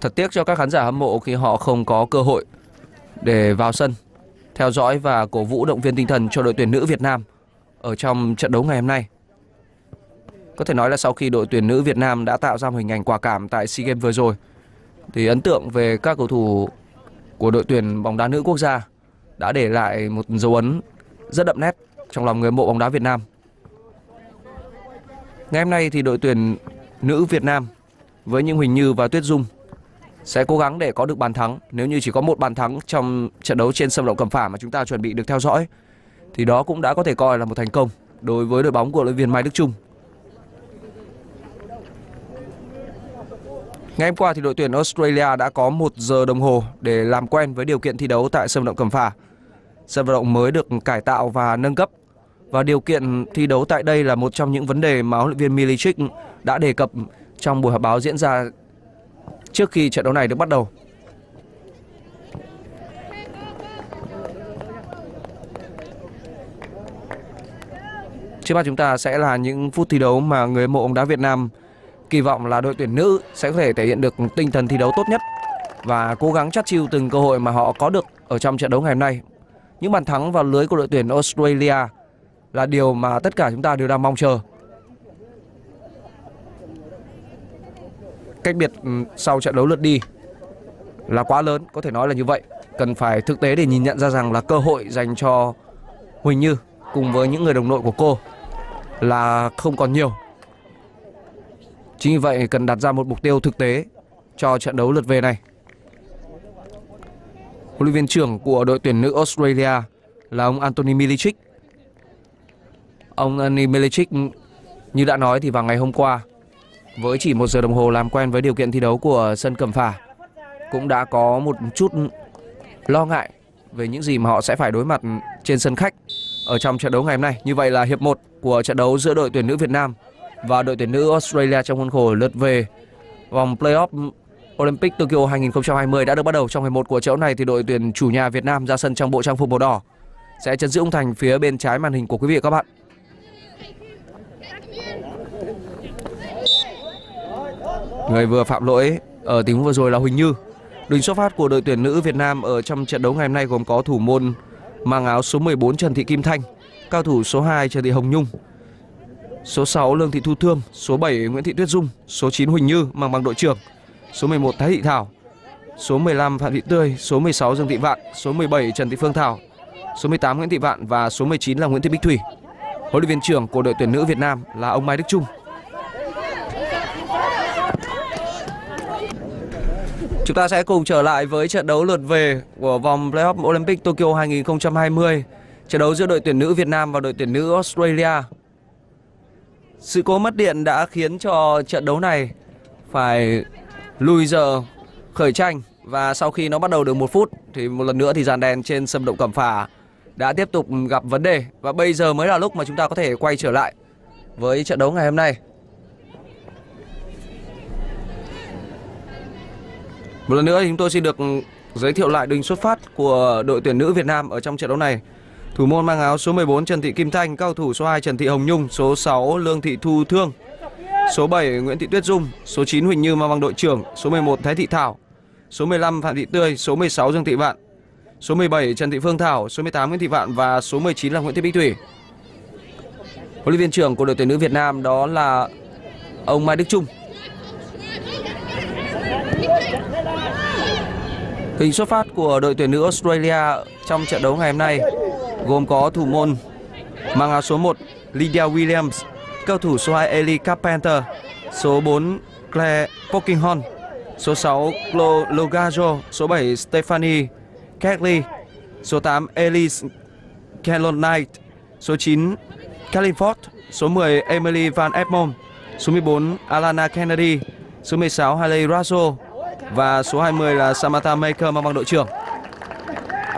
Thật tiếc cho các khán giả hâm mộ khi họ không có cơ hội để vào sân, theo dõi và cổ vũ động viên tinh thần cho đội tuyển nữ Việt Nam ở trong trận đấu ngày hôm nay. Có thể nói là sau khi đội tuyển nữ Việt Nam đã tạo ra một hình ảnh quả cảm tại SEA Games vừa rồi, thì ấn tượng về các cầu thủ của đội tuyển bóng đá nữ quốc gia đã để lại một dấu ấn rất đậm nét trong lòng người hâm mộ bóng đá Việt Nam. Ngày hôm nay thì đội tuyển nữ Việt Nam với những Huỳnh Như và Tuyết Dung sẽ cố gắng để có được bàn thắng. Nếu như chỉ có một bàn thắng trong trận đấu trên sân vận động Cẩm Phả mà chúng ta chuẩn bị được theo dõi, thì đó cũng đã có thể coi là một thành công đối với đội bóng của huấn luyện viên Mai Đức Chung. Ngày hôm qua thì đội tuyển Australia đã có 1 giờ đồng hồ để làm quen với điều kiện thi đấu tại sân vận động Cẩm Phả. Sân vận động mới được cải tạo và nâng cấp, và điều kiện thi đấu tại đây là một trong những vấn đề mà huấn luyện viên Milicic đã đề cập trong buổi họp báo diễn ra trước khi trận đấu này được bắt đầu. Trước mắt chúng ta sẽ là những phút thi đấu mà người hâm mộ bóng đá Việt Nam kỳ vọng là đội tuyển nữ sẽ có thể thể hiện được tinh thần thi đấu tốt nhất và cố gắng chắt chiu từng cơ hội mà họ có được ở trong trận đấu ngày hôm nay. Những bàn thắng vào lưới của đội tuyển Australia là điều mà tất cả chúng ta đều đang mong chờ. Cách biệt sau trận đấu lượt đi là quá lớn, có thể nói là như vậy. Cần phải thực tế để nhìn nhận ra rằng là cơ hội dành cho Huỳnh Như cùng với những người đồng đội của cô là không còn nhiều. Chính vì vậy cần đặt ra một mục tiêu thực tế cho trận đấu lượt về này. Huấn luyện viên trưởng của đội tuyển nữ Australia là ông Anthony Milicic. Ông Anthony Milicic như đã nói thì vào ngày hôm qua, với chỉ 1 giờ đồng hồ làm quen với điều kiện thi đấu của sân Cẩm Phả, cũng đã có một chút lo ngại về những gì mà họ sẽ phải đối mặt trên sân khách ở trong trận đấu ngày hôm nay. Như vậy là hiệp 1 của trận đấu giữa đội tuyển nữ Việt Nam và đội tuyển nữ Australia trong khuôn khổ lượt về vòng playoff Olympic Tokyo 2020 đã được bắt đầu. Trong hiệp 1 của trận đấu này thì đội tuyển chủ nhà Việt Nam ra sân trong bộ trang phục màu đỏ sẽ chấn giữ khung thành phía bên trái màn hình của quý vị và các bạn. Người vừa phạm lỗi ở tình huống vừa rồi là Huỳnh Như. Đội hình xuất phát của đội tuyển nữ Việt Nam ở trong trận đấu ngày hôm nay gồm có thủ môn mang áo số 14 Trần Thị Kim Thanh, cao thủ số 2 Trần Thị Hồng Nhung, số 6 Lương Thị Thu Thương, số 7 Nguyễn Thị Tuyết Dung, số 9 Huỳnh Như mang bằng đội trưởng, số 11 Thái Thị Thảo, số 15 Phạm Thị Tươi, số 16 Dương Thị Vạn, số 17 Trần Thị Phương Thảo, số 18 Nguyễn Thị Vạn và số 19 là Nguyễn Thị Bích Thủy. Huấn luyện viên trưởng của đội tuyển nữ Việt Nam là ông Mai Đức Chung. Chúng ta sẽ cùng trở lại với trận đấu lượt về của vòng playoff Olympic Tokyo 2020, trận đấu giữa đội tuyển nữ Việt Nam và đội tuyển nữ Australia. Sự cố mất điện đã khiến cho trận đấu này phải lùi giờ khởi tranh, và sau khi nó bắt đầu được 1 phút thì một lần nữa thì dàn đèn trên sân vận động Cẩm Phả đã tiếp tục gặp vấn đề, và bây giờ mới là lúc mà chúng ta có thể quay trở lại với trận đấu ngày hôm nay. Một lần nữa thì chúng tôi xin được giới thiệu lại đội hình xuất phát của đội tuyển nữ Việt Nam ở trong trận đấu này. Thủ môn mang áo số 14 Trần Thị Kim Thanh, cao thủ số 2 Trần Thị Hồng Nhung, số 6 Lương Thị Thu Thương, số 7 Nguyễn Thị Tuyết Dung, số 9 Huỳnh Như mang bằng đội trưởng, số 11 Thái Thị Thảo, số 15 Phạm Thị Tươi, số 16 Dương Thị Vạn, số 17 Trần Thị Phương Thảo, số 18 Nguyễn Thị Vạn và số 19 là Nguyễn Thị Bích Thủy. Huấn luyện viên trưởng của đội tuyển nữ Việt Nam đó là ông Mai Đức Chung. Hình xuất phát của đội tuyển nữ Australia trong trận đấu ngày hôm nay gồm có thủ môn mang áo số 1 Lydia Williams, cao thủ số 2 Ellie Carpenter, số 4 Clare Pocock-Hall, số 6 Chloe Logarzo, số 7 Stephanie Keckley, số 8 Elise Kellond-Knight, số 9 Caitlin Foord, số 10 Emily van Egmond, số 14 Alana Kennedy, số 16 Hayley Raso và số 20 là Samantha Maker mang bằng đội trưởng.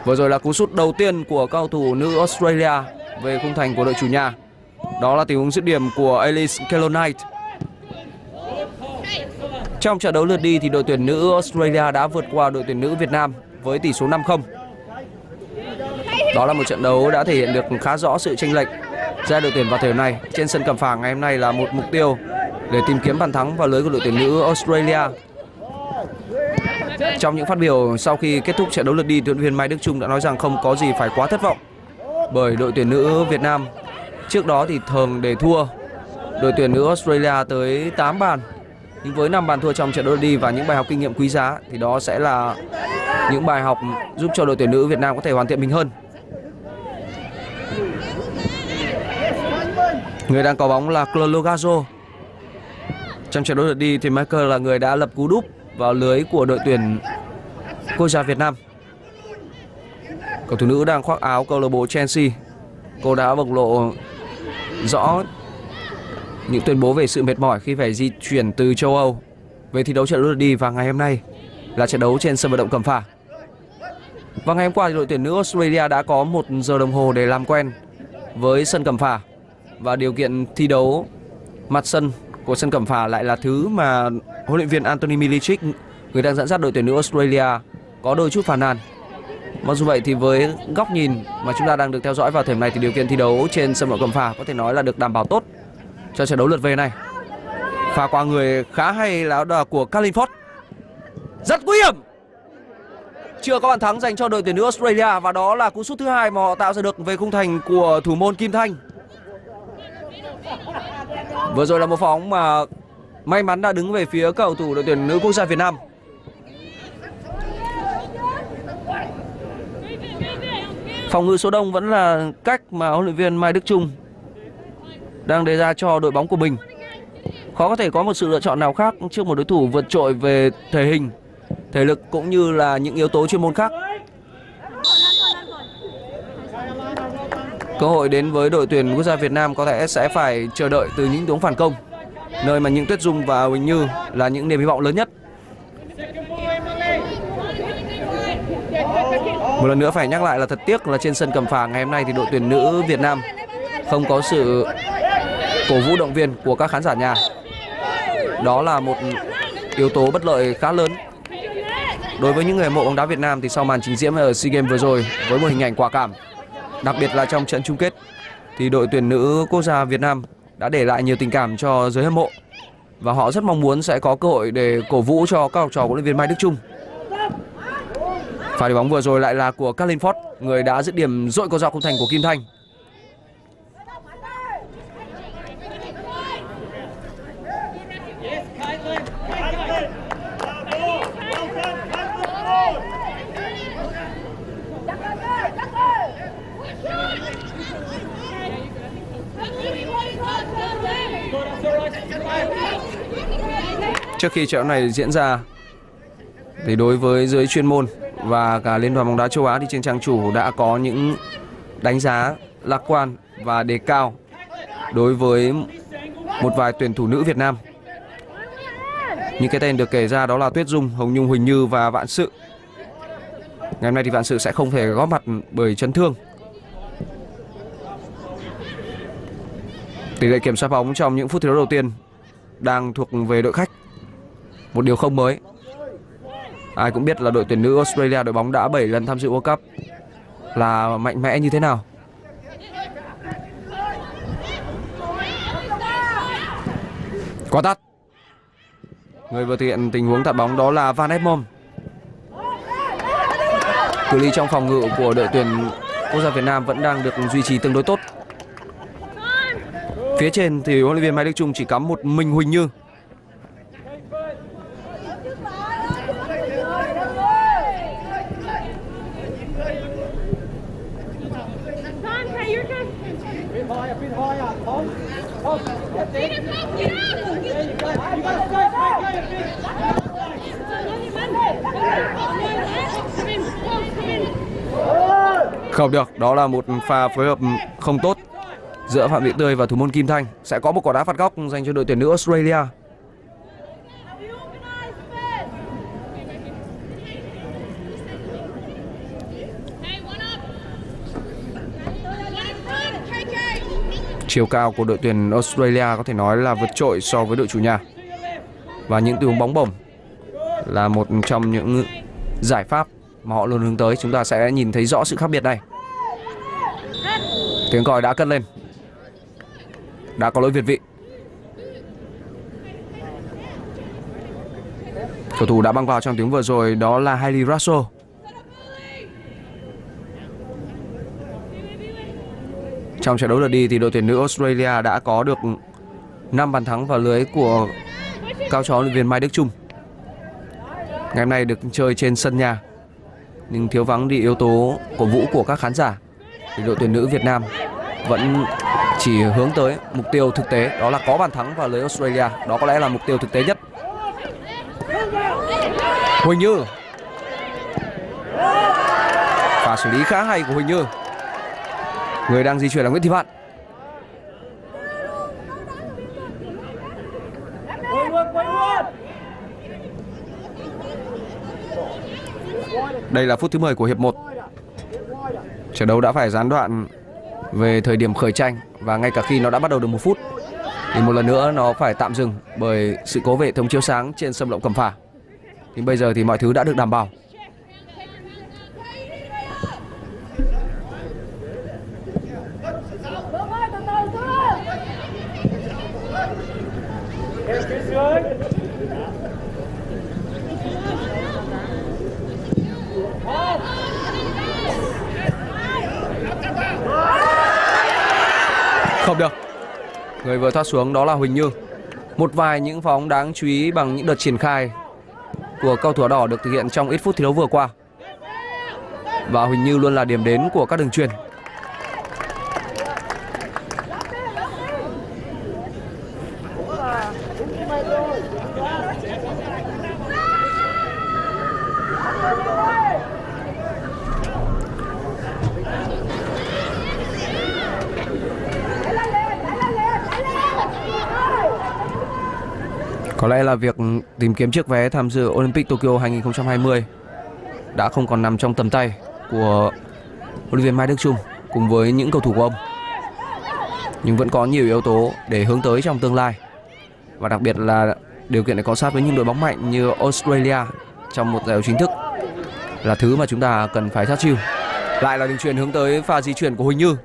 Vừa rồi là cú sút đầu tiên của cao thủ nữ Australia về khung thành của đội chủ nhà. Đó là tình huống dứt điểm của Elise Kellond-Knight. Trong trận đấu lượt đi thì đội tuyển nữ Australia đã vượt qua đội tuyển nữ Việt Nam với tỷ số 5-0. Đó là một trận đấu đã thể hiện được khá rõ sự chênh lệch giữa đội tuyển vào thời điểm này. Trên sân Cẩm Phả ngày hôm nay là một mục tiêu để tìm kiếm bàn thắng vào lưới của đội tuyển nữ Australia. Trong những phát biểu sau khi kết thúc trận đấu lượt đi, huấn luyện viên Mai Đức Chung đã nói rằng không có gì phải quá thất vọng bởi đội tuyển nữ Việt Nam trước đó thì thường để thua đội tuyển nữ Australia tới 8 bàn. Nhưng với 5 bàn thua trong trận đấu đi và những bài học kinh nghiệm quý giá thì đó sẽ là những bài học giúp cho đội tuyển nữ Việt Nam có thể hoàn thiện mình hơn. Người đang có bóng là Chloe Logarzo. Trong trận đấu lượt đi thì Maker là người đã lập cú đúp vào lưới của đội tuyển quốc gia Việt Nam. Cầu thủ nữ đang khoác áo câu lạc bộ Chelsea. Cô đã bộc lộ rõ những tuyên bố về sự mệt mỏi khi phải di chuyển từ châu Âu về thi đấu trận đấu lượt đi, và ngày hôm nay là trận đấu trên sân vận động Cẩm Phả. Và ngày hôm qua thì đội tuyển nữ Australia đã có 1 giờ đồng hồ để làm quen với sân Cẩm Phả, và điều kiện thi đấu mặt sân của sân Cẩm Phả lại là thứ mà huấn luyện viên Anthony Milicic, người đang dẫn dắt đội tuyển nữ Australia, có đôi chút phàn nàn. Mặc dù vậy thì với góc nhìn mà chúng ta đang được theo dõi vào thời điểm này thì điều kiện thi đấu trên sân vận động Cẩm Phả có thể nói là được đảm bảo tốt cho trận đấu lượt về này. Pha qua người khá hay là của Caitlin Foord. Rất nguy hiểm. Chưa có bàn thắng dành cho đội tuyển nữ Australia, và đó là cú sút thứ hai mà họ tạo ra được về khung thành của thủ môn Kim Thanh. Vừa rồi là một phóng mà may mắn đã đứng về phía cầu thủ đội tuyển nữ quốc gia Việt Nam. Phòng ngự số đông vẫn là cách mà huấn luyện viên Mai Đức Chung đang đề ra cho đội bóng của mình. Khó có thể có một sự lựa chọn nào khác trước một đối thủ vượt trội về thể hình, thể lực cũng như là những yếu tố chuyên môn khác. Cơ hội đến với đội tuyển quốc gia Việt Nam có thể sẽ phải chờ đợi từ những đống phản công, nơi mà những Tuyết Dung và Huỳnh Như là những niềm hy vọng lớn nhất. Một lần nữa phải nhắc lại là thật tiếc là trên sân Cẩm Phả ngày hôm nay thì đội tuyển nữ Việt Nam không có sự cổ vũ động viên của các khán giả nhà. Đó là một yếu tố bất lợi khá lớn đối với những người hâm mộ bóng đá Việt Nam thì sau màn trình diễn ở SEA Games vừa rồi với một hình ảnh quả cảm, đặc biệt là trong trận chung kết thì đội tuyển nữ quốc gia Việt Nam đã để lại nhiều tình cảm cho giới hâm mộ, và họ rất mong muốn sẽ có cơ hội để cổ vũ cho các học trò của huấn luyện viên Mai Đức Chung. Pha đi bóng vừa rồi lại là của Caitlin Foord, người đã dứt điểm dội cầu dọc khung thành của Kim Thanh. Trước khi trận đấu này diễn ra thì đối với giới chuyên môn và cả Liên đoàn bóng đá châu Á thì trên trang chủ đã có những đánh giá lạc quan và đề cao đối với một vài tuyển thủ nữ Việt Nam. Những cái tên được kể ra đó là Tuyết Dung, Hồng Nhung, Huỳnh Như và Vạn Sự. Ngày hôm nay thì Vạn Sự sẽ không thể góp mặt bởi chấn thương. Tỷ lệ kiểm soát bóng trong những phút thi đấu đầu tiên đang thuộc về đội khách, một điều không mới. Ai cũng biết là đội tuyển nữ Australia, đội bóng đã 7 lần tham dự World Cup, là mạnh mẽ như thế nào. Quả tạt. Người vừa thực hiện tình huống tạt bóng đó là Van Egmond. Cự ly trong phòng ngự của đội tuyển quốc gia Việt Nam vẫn đang được duy trì tương đối tốt. Phía trên thì huấn luyện viên Mai Đức Chung chỉ cắm một mình Huỳnh Như. Không được, đó là một pha phối hợp không tốt giữa Phạm Thị Tươi và thủ môn Kim Thanh. Sẽ có một quả đá phạt góc dành cho đội tuyển nữ Australia. Chiều cao của đội tuyển Australia có thể nói là vượt trội so với đội chủ nhà, và những tình huống bóng bổng là một trong những giải pháp mà họ luôn hướng tới. Chúng ta sẽ nhìn thấy rõ sự khác biệt này. Tiếng còi đã cất lên. Đã có lỗi việt vị. Cầu thủ đã băng vào trong tiếng vừa rồi đó là Hayley Raso. Trong trận đấu lượt đi thì đội tuyển nữ Australia đã có được 5 bàn thắng vào lưới của cao trò huấn luyện viên Mai Đức Chung. Ngày hôm nay được chơi trên sân nhà nhưng thiếu vắng đi yếu tố cổ vũ của các khán giả thì đội tuyển nữ Việt Nam vẫn chỉ hướng tới mục tiêu thực tế đó là có bàn thắng vào lưới Australia. Đó có lẽ là mục tiêu thực tế nhất. Huỳnh Như, pha xử lý khá hay của Huỳnh Như. Người đang di chuyển là Nguyễn Thị Vạn. Đây là phút thứ 10 của hiệp 1. Trận đấu đã phải gián đoạn về thời điểm khởi tranh và ngay cả khi nó đã bắt đầu được 1 phút thì một lần nữa nó phải tạm dừng bởi sự cố về hệ thống chiếu sáng trên sân vận động Cẩm Phả. Nhưng bây giờ thì mọi thứ đã được đảm bảo. Không được. Người vừa thoát xuống đó là Huỳnh Như. Một vài những pha bóng đáng chú ý bằng những đợt triển khai của cầu thủ đỏ được thực hiện trong ít phút thi đấu vừa qua. Và Huỳnh Như luôn là điểm đến của các đường chuyền. Có lẽ là việc tìm kiếm chiếc vé tham dự Olympic Tokyo 2020 đã không còn nằm trong tầm tay của huấn luyện viên Mai Đức Chung cùng với những cầu thủ của ông. Nhưng vẫn có nhiều yếu tố để hướng tới trong tương lai. Và đặc biệt là điều kiện để có sát với những đội bóng mạnh như Australia trong một giải đấu chính thức là thứ mà chúng ta cần phải sát chiêu. Lại là đường chuyền hướng tới pha di chuyển của Huỳnh Như.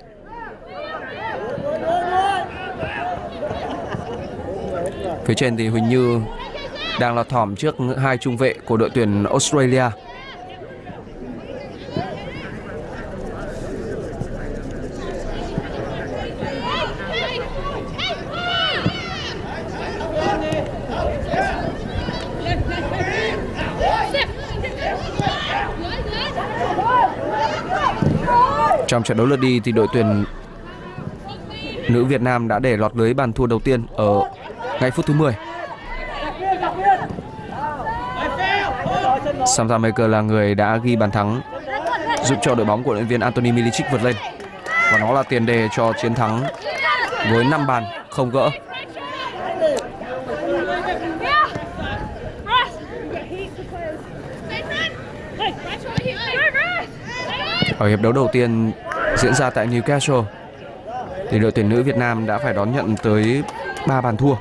Phía trên thì Huỳnh Như đang lọt thỏm trước hai trung vệ của đội tuyển Australia. Trong trận đấu lượt đi thì đội tuyển nữ Việt Nam đã để lọt lưới bàn thua đầu tiên ở ngay phút thứ 10. Samantha Maker là người đã ghi bàn thắng giúp cho đội bóng của huấn luyện viên Anthony Milicic vượt lên. Và nó là tiền đề cho chiến thắng với 5 bàn không gỡ. Ở hiệp đấu đầu tiên diễn ra tại Newcastle thì đội tuyển nữ Việt Nam đã phải đón nhận tới 3 bàn thua.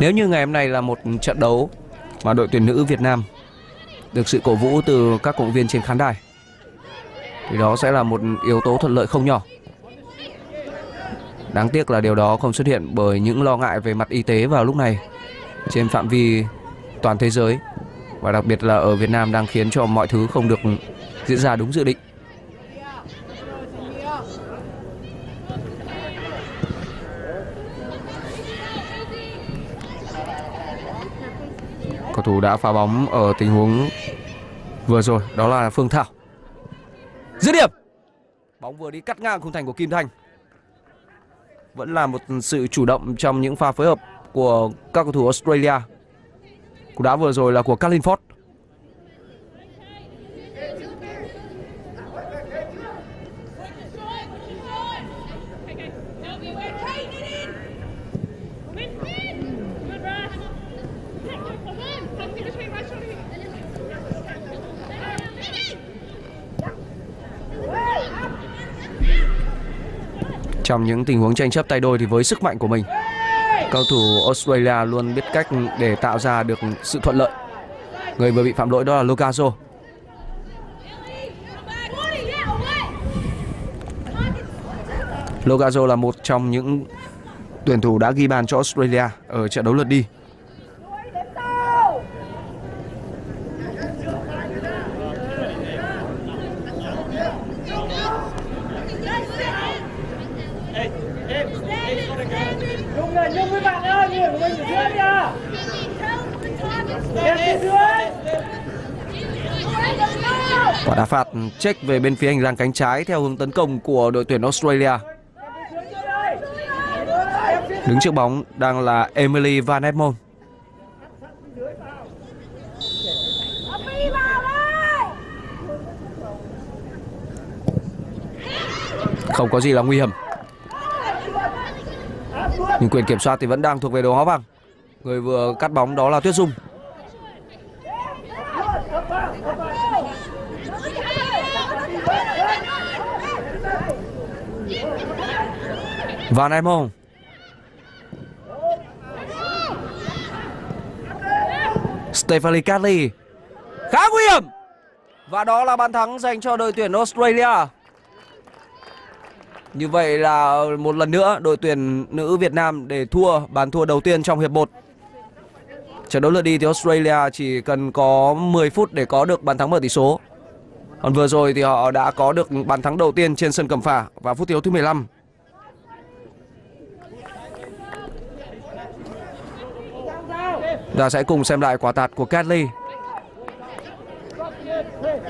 Nếu như ngày hôm nay là một trận đấu mà đội tuyển nữ Việt Nam được sự cổ vũ từ các cổ động viên trên khán đài thì đó sẽ là một yếu tố thuận lợi không nhỏ. Đáng tiếc là điều đó không xuất hiện bởi những lo ngại về mặt y tế vào lúc này trên phạm vi toàn thế giới và đặc biệt là ở Việt Nam đang khiến cho mọi thứ không được diễn ra đúng dự định. Cầu thủ đã phá bóng ở tình huống vừa rồi đó là Phương Thảo. Dứt điểm. Bóng vừa đi cắt ngang khung thành của Kim Thanh. Vẫn là một sự chủ động trong những pha phối hợp của các cầu thủ Australia. Cú đá vừa rồi là của Caitlin Foord. Trong những tình huống tranh chấp tay đôi thì với sức mạnh của mình, cầu thủ Australia luôn biết cách để tạo ra được sự thuận lợi. Người vừa bị phạm lỗi đó là Logarzo. Logarzo là một trong những tuyển thủ đã ghi bàn cho Australia ở trận đấu lượt đi. Quả đá phạt check về bên phía hành lang cánh trái theo hướng tấn công của đội tuyển Australia. Đứng trước bóng đang là Emily van Egmond. Không có gì là nguy hiểm. Nhưng quyền kiểm soát thì vẫn đang thuộc về đội áo vàng. Người vừa cắt bóng đó là Tuyết Dung. Van Egmond. Stephanie Keckley. Khá nguy hiểm. Và đó là bàn thắng dành cho đội tuyển Australia. Như vậy là một lần nữa đội tuyển nữ Việt Nam để thua bàn thua đầu tiên trong hiệp 1. Trận đấu lượt đi thì Australia chỉ cần có 10 phút để có được bàn thắng mở tỷ số. Còn vừa rồi thì họ đã có được bàn thắng đầu tiên trên sân Cẩm Phả vào phút thi đấu thứ 15. Ta sẽ cùng xem lại quả tạt của Keckley.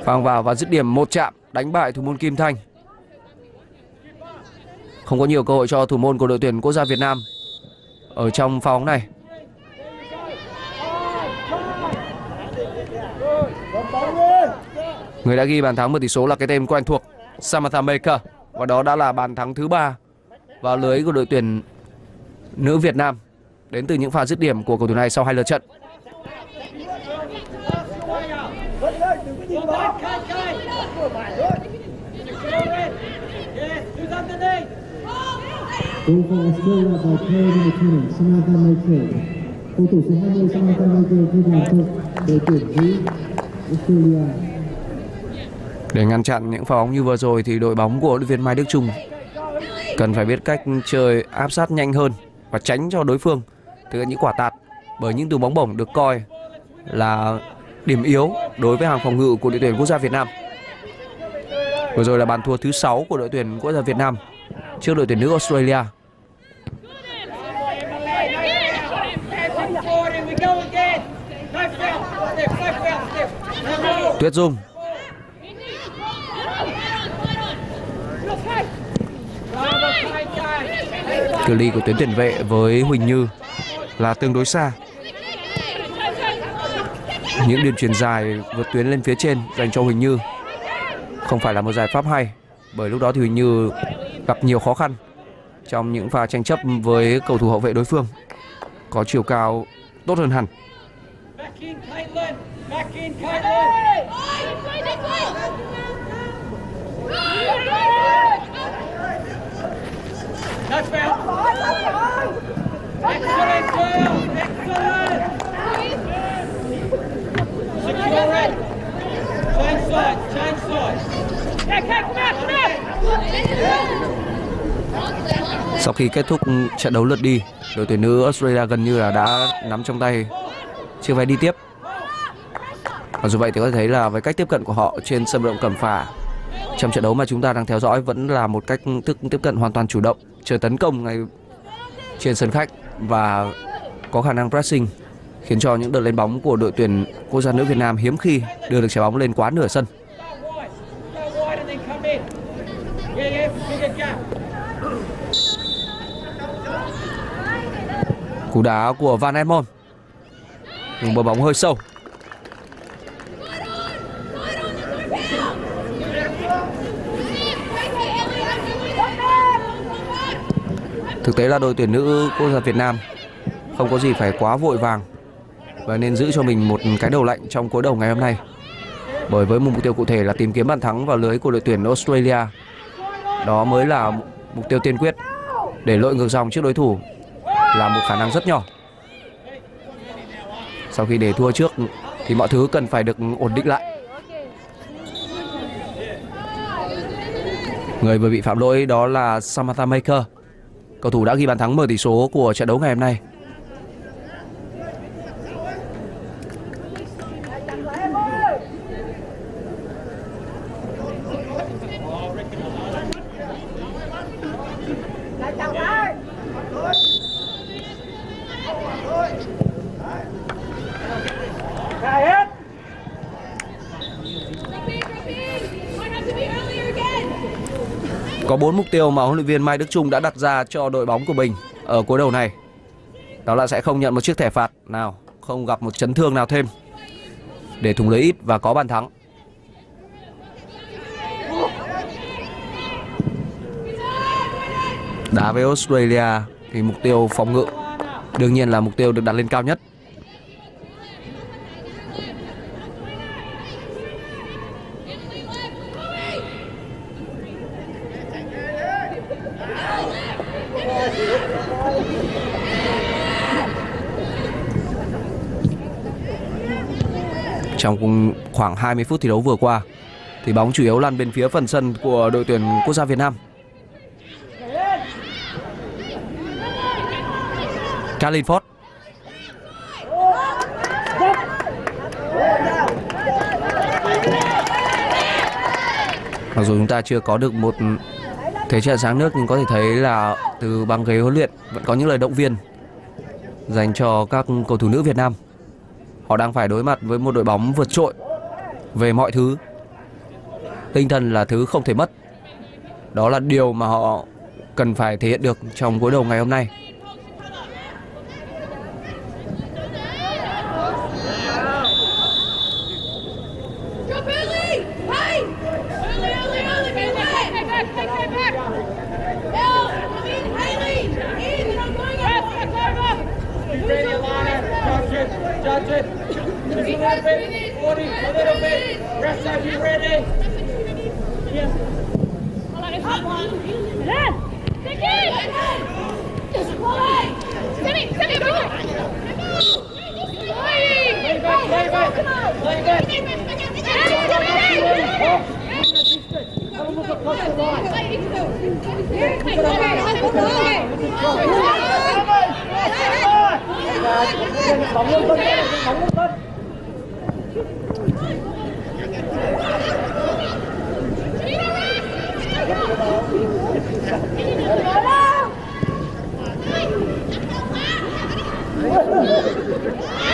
Phang vào và dứt điểm một chạm đánh bại thủ môn Kim Thanh. Không có nhiều cơ hội cho thủ môn của đội tuyển quốc gia Việt Nam ở trong pha bóng này. Người đã ghi bàn thắng mở tỷ số là cái tên quen thuộc Samantha Maker, và đó đã là bàn thắng thứ 3 vào lưới của đội tuyển nữ Việt Nam đến từ những pha dứt điểm của cầu thủ này sau hai lượt trận. Để ngăn chặn những pha bóng như vừa rồi thì đội bóng của huấn luyện viên Mai Đức Chung cần phải biết cách chơi áp sát nhanh hơn và tránh cho đối phương thực hiện những quả tạt, bởi những đường bóng bổng được coi là điểm yếu đối với hàng phòng ngự của đội tuyển quốc gia Việt Nam. Vừa rồi là bàn thua thứ 6 của đội tuyển quốc gia Việt Nam trước đội tuyển nữ Australia. Tuyết Dung. Cự ly của tuyến tiền vệ với Huỳnh Như là tương đối xa. Những đường chuyền dài vượt tuyến lên phía trên dành cho Huỳnh Như không phải là một giải pháp hay, bởi lúc đó thì Huỳnh Như gặp nhiều khó khăn trong những pha tranh chấp với cầu thủ hậu vệ đối phương có chiều cao tốt hơn hẳn. Sau khi kết thúc trận đấu lượt đi, đội tuyển nữ Australia gần như là đã nắm trong tay chiếc vé đi tiếp. Và dù vậy thì có thể thấy là với cách tiếp cận của họ trên sân vận động Cẩm Phả trong trận đấu mà chúng ta đang theo dõi vẫn là một cách thức tiếp cận hoàn toàn chủ động, chờ tấn công ngay trên sân khách và có khả năng pressing, khiến cho những đợt lên bóng của đội tuyển quốc gia nữ Việt Nam hiếm khi đưa được trái bóng lên quá nửa sân. Cú đá của Van Egmond, nhưng bờ bóng hơi sâu. Thực tế là đội tuyển nữ quốc gia Việt Nam không có gì phải quá vội vàng và nên giữ cho mình một cái đầu lạnh trong cuối đầu ngày hôm nay, bởi với một mục tiêu cụ thể là tìm kiếm bàn thắng vào lưới của đội tuyển Australia, đó mới là Mục tiêu tiên quyết để lội ngược dòng trước đối thủ là một khả năng rất nhỏ. Sau khi để thua trước thì mọi thứ cần phải được ổn định lại. Người vừa bị phạm lỗi đó là Samantha Maker, cầu thủ đã ghi bàn thắng mở tỷ số của trận đấu ngày hôm nay. Có 4 mục tiêu mà huấn luyện viên Mai Đức Chung đã đặt ra cho đội bóng của mình ở cuối đầu này. Đó là sẽ không nhận một chiếc thẻ phạt nào, không gặp một chấn thương nào thêm, để thủng lưới ít và có bàn thắng. Đá với Australia thì mục tiêu phòng ngự đương nhiên là mục tiêu được đặt lên cao nhất. Trong khoảng 20 phút thi đấu vừa qua thì bóng chủ yếu lăn bên phía phần sân của đội tuyển quốc gia Việt Nam. Caitlin Foord mặc dù chúng ta chưa có được một thế trận sáng nước, nhưng có thể thấy là từ băng ghế huấn luyện vẫn có những lời động viên dành cho các cầu thủ nữ Việt Nam. Họ đang phải đối mặt với một đội bóng vượt trội về mọi thứ. Tinh thần là thứ không thể mất. Đó là điều mà họ cần phải thể hiện được trong cuối đầu ngày hôm nay.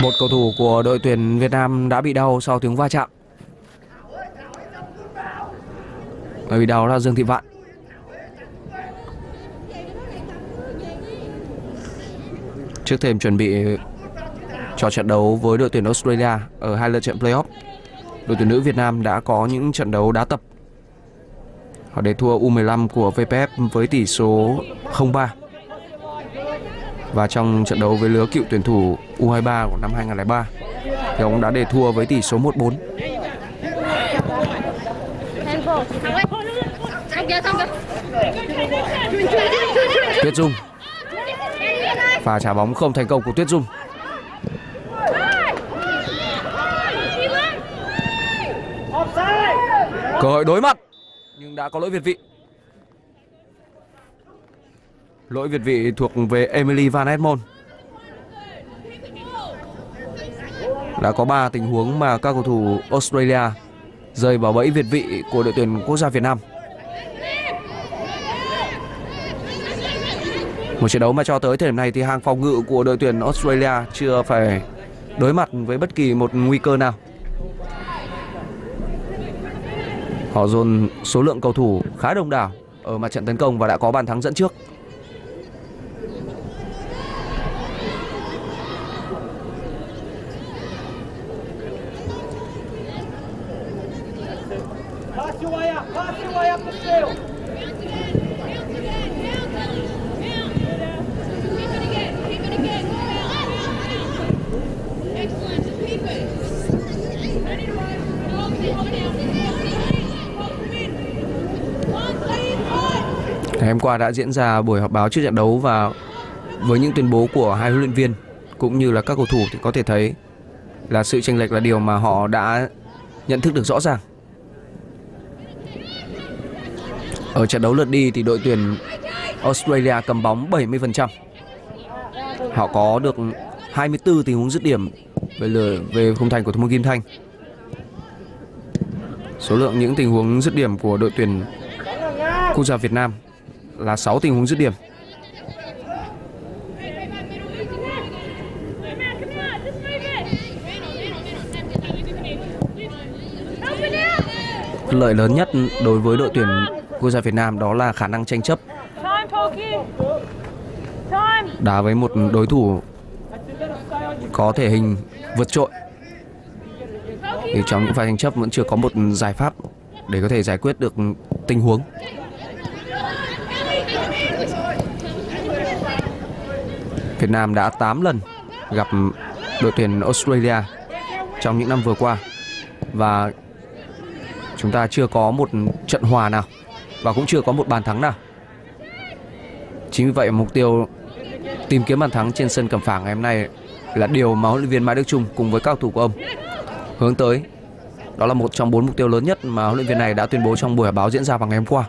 Một cầu thủ của đội tuyển Việt Nam đã bị đau sau tiếng va chạm. Người bị đau là Dương Thị Vạn. Trước thêm chuẩn bị cho trận đấu với đội tuyển Australia ở hai lượt trận playoff, đội tuyển nữ Việt Nam đã có những trận đấu đá tập. Họ để thua U15 của VPF với tỷ số 0-3. Và trong trận đấu với lứa cựu tuyển thủ U23 của năm 2003 thì ông đã để thua với tỷ số 1-4. Tuyết Dung, pha trả bóng không thành công của Tuyết Dung. Cơ hội đối mặt nhưng đã có lỗi việt vị. Lỗi việt vị thuộc về Emily van Egmond. Đã có 3 tình huống mà các cầu thủ Australia rơi vào bẫy việt vị của đội tuyển quốc gia Việt Nam. Một trận đấu mà cho tới thời điểm này thì hàng phòng ngự của đội tuyển Australia chưa phải đối mặt với bất kỳ một nguy cơ nào. Họ dồn số lượng cầu thủ khá đông đảo ở mặt trận tấn công và đã có bàn thắng dẫn trước. Ngày hôm qua đã diễn ra buổi họp báo trước trận đấu, và với những tuyên bố của hai huấn luyện viên cũng như là các cầu thủ thì có thể thấy là sự chênh lệch là điều mà họ đã nhận thức được rõ ràng. Ở trận đấu lượt đi thì đội tuyển Australia cầm bóng 70%. Họ có được 24 tình huống dứt điểm về khung thành của thủ môn Kim Thanh. Số lượng những tình huống dứt điểm của đội tuyển quốc gia Việt Nam là 6 tình huống dứt điểm. Lợi lớn nhất đối với đội tuyển quốc gia Việt Nam đó là khả năng tranh chấp, đá với một đối thủ có thể hình vượt trội. Thì trong những pha tranh chấp vẫn chưa có một giải pháp để có thể giải quyết được tình huống. Việt Nam đã 8 lần gặp đội tuyển Australia trong những năm vừa qua và chúng ta chưa có một trận hòa nào và cũng chưa có một bàn thắng nào. Chính vì vậy mục tiêu tìm kiếm bàn thắng trên sân Cẩm Phả ngày hôm nay là điều mà huấn luyện viên Mai Đức Chung cùng với các cầu thủ của ông hướng tới. Đó là một trong 4 mục tiêu lớn nhất mà huấn luyện viên này đã tuyên bố trong buổi họp báo diễn ra vào ngày hôm qua.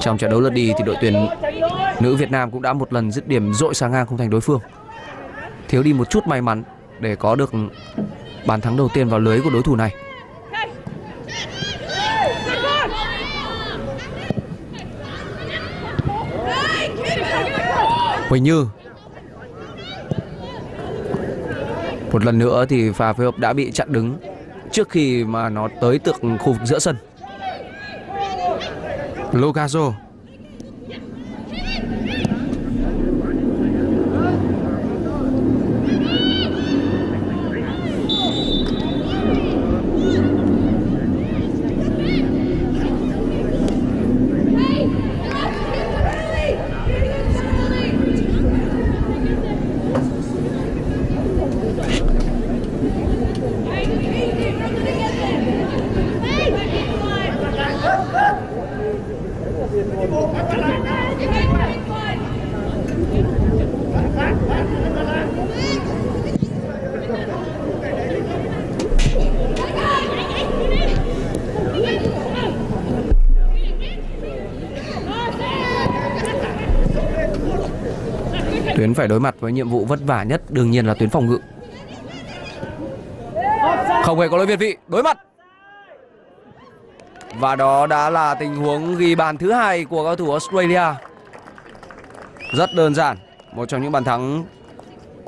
Trong trận đấu lượt đi thì đội tuyển nữ Việt Nam cũng đã một lần dứt điểm dội sang ngang khung thành đối phương. Thiếu đi một chút may mắn để có được bàn thắng đầu tiên vào lưới của đối thủ này. Huỳnh Như. Một lần nữa thì pha phối hợp đã bị chặn đứng trước khi mà nó tới được khu vực giữa sân. Logarzo. Tuyến phải đối mặt với nhiệm vụ vất vả nhất đương nhiên là tuyến phòng ngự. Không hề có lỗi việt vị, đối mặt. Và đó đã là tình huống ghi bàn thứ hai của cầu thủ Australia. Rất đơn giản, một trong những bàn thắng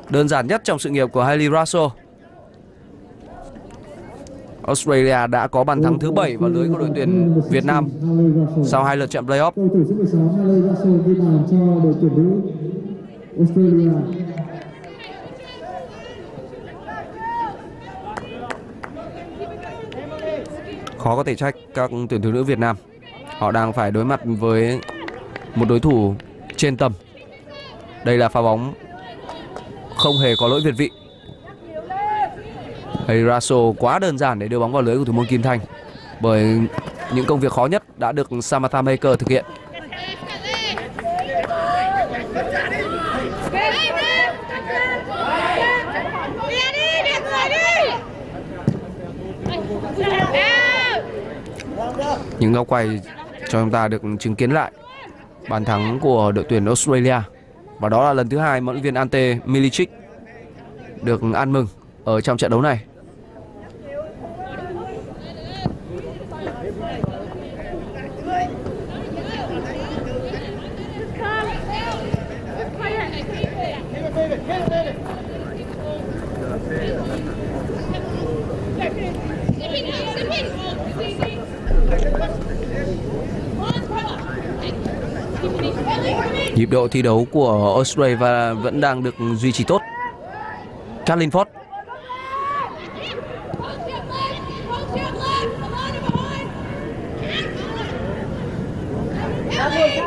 đơn giản nhất trong sự nghiệp của Hayley Raso. Australia đã có bàn thắng thứ 7 vào lưới của đội tuyển Việt Nam sau 2 lượt trận playoff. Khó có thể trách các tuyển thủ nữ Việt Nam. Họ đang phải đối mặt với một đối thủ trên tầm. Đây là pha bóng không hề có lỗi việt vị. Hayley Raso quá đơn giản để đưa bóng vào lưới của thủ môn Kim Thanh, bởi những công việc khó nhất đã được Samantha Maker thực hiện. Những góc quay cho chúng ta được chứng kiến lại bàn thắng của đội tuyển Australia. Và đó là lần thứ 2 huấn luyện viên Anthony Milicic được ăn mừng ở trong trận đấu này. Nhịp độ thi đấu của Australia vẫn đang được duy trì tốt. Caitlin Foord.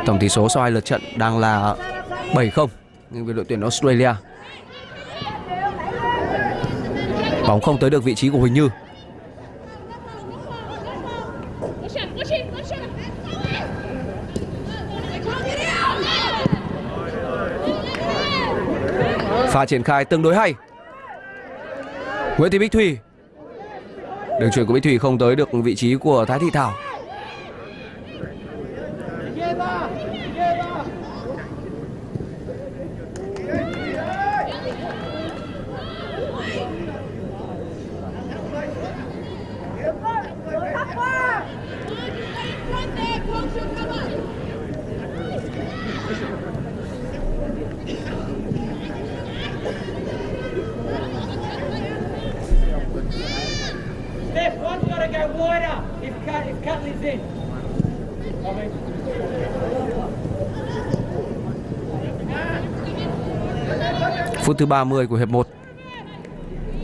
Tổng tỷ số sau 2 lượt trận đang là 7-0 nhưng về đội tuyển Australia. Bóng không tới được vị trí của Huỳnh Như. Pha triển khai tương đối hay. Nguyễn Thị Bích Thủy. Đường chuyền của Bích Thủy không tới được vị trí của Thái Thị Thảo. Phút thứ 30 của hiệp 1.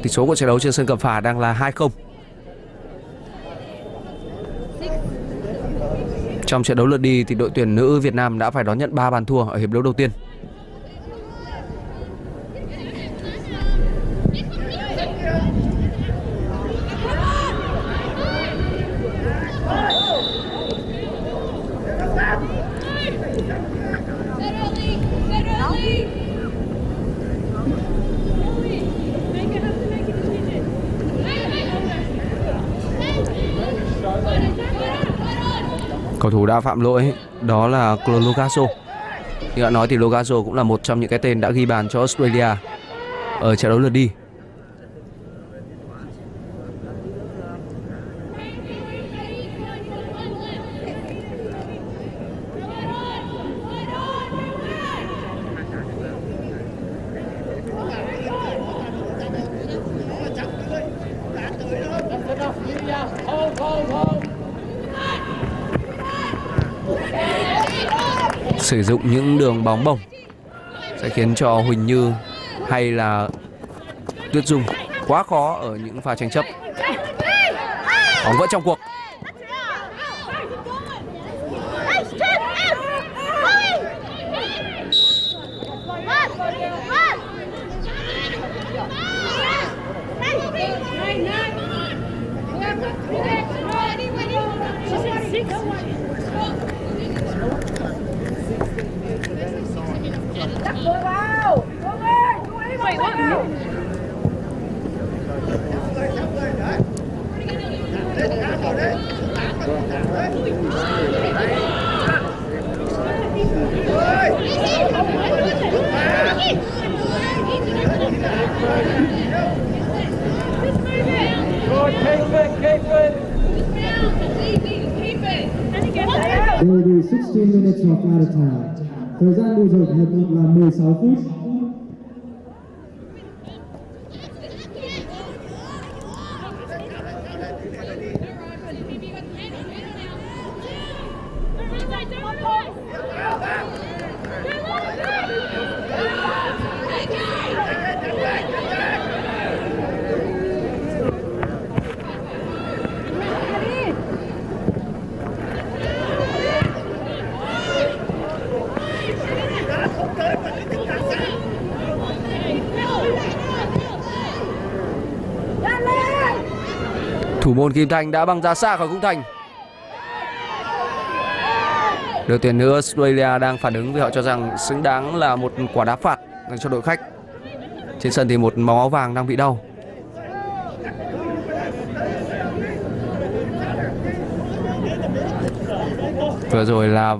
Tỷ số của trận đấu trên sân Cẩm Phả đang là 2-0. Trong trận đấu lượt đi thì đội tuyển nữ Việt Nam đã phải đón nhận 3 bàn thua ở hiệp đấu đầu tiên. Cầu thủ đã phạm lỗi đó là Chloe Logarzo. Như đã nói thì Logarzo cũng là một trong những cái tên đã ghi bàn cho Australia ở trận đấu lượt đi. Sử dụng những đường bóng bổng sẽ khiến cho Huỳnh Như hay là Tuyết Dung quá khó ở những pha tranh chấp. Bóng vỡ trong cuộc. Thời gian bù giờ hiệp 1 là 16 phút. Thủ môn Kim Thanh đã băng ra xa khỏi khung thành. Đội tuyển nữ Australia đang phản ứng vì họ cho rằng xứng đáng là một quả đá phạt dành cho đội khách. Trên sân thì một màu áo vàng đang bị đau. Vừa rồi là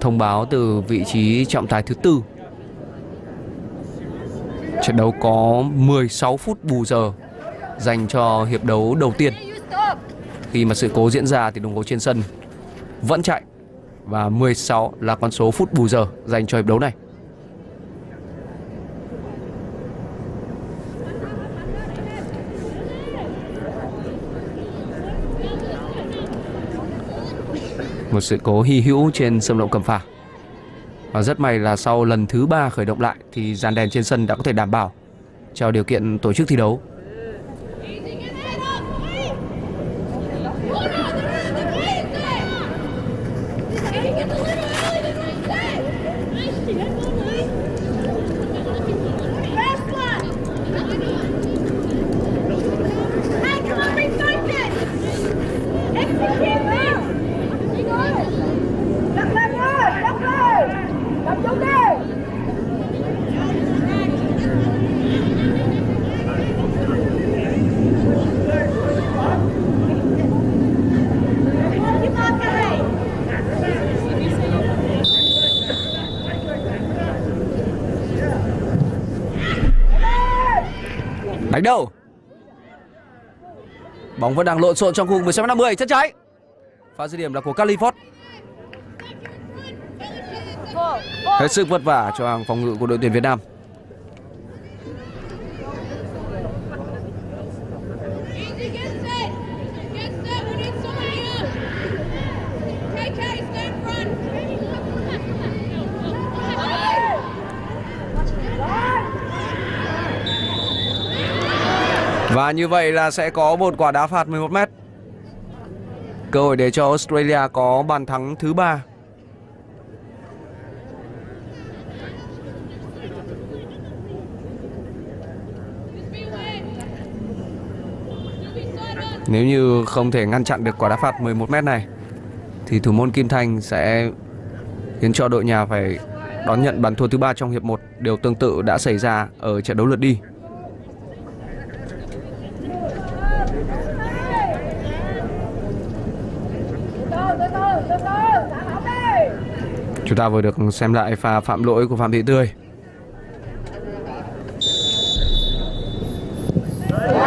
thông báo từ vị trí trọng tài thứ tư. Trận đấu có 16 phút bù giờ dành cho hiệp đấu đầu tiên. Khi mà sự cố diễn ra thì đồng hồ trên sân vẫn chạy và 16 là con số phút bù giờ dành cho hiệp đấu này. Một sự cố hy hữu trên sân vận động Cẩm Phả. Và rất may là sau lần thứ 3 khởi động lại thì dàn đèn trên sân đã có thể đảm bảo cho điều kiện tổ chức thi đấu. Đánh đầu. Bóng vẫn đang lộn xộn trong khu 16m50. Chân trái. Pha dứt điểm là của Caitlin Foord. Hết sức vất vả cho hàng phòng ngự của đội tuyển Việt Nam. Và như vậy là sẽ có một quả đá phạt 11m. Cơ hội để cho Australia có bàn thắng thứ 3. Nếu như không thể ngăn chặn được quả đá phạt 11m này thì thủ môn Kim Thanh sẽ khiến cho đội nhà phải đón nhận bàn thua thứ 3 trong hiệp 1. Điều tương tự đã xảy ra ở trận đấu lượt đi. Chúng ta vừa được xem lại pha phạm lỗi của Phạm Thị Tươi.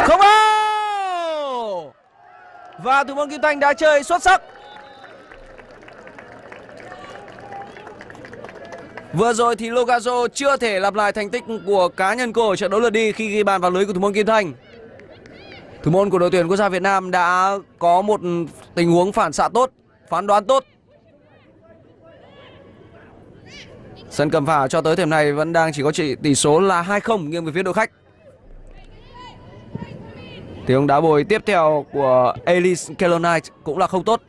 Không vào. Và thủ môn Kim Thanh đã chơi xuất sắc. Vừa rồi thì Logarzo chưa thể lặp lại thành tích của cá nhân cô ở trận đấu lượt đi khi ghi bàn vào lưới của thủ môn Kim Thanh. Thủ môn của đội tuyển quốc gia Việt Nam đã có một tình huống phản xạ tốt, phán đoán tốt. Sân Cẩm Phả cho tới thời điểm này vẫn đang chỉ có tỷ số là 2-0 nghiêng về phía đội khách. Tiếng đá bồi tiếp theo của Elise Kellond-Knight cũng là không tốt.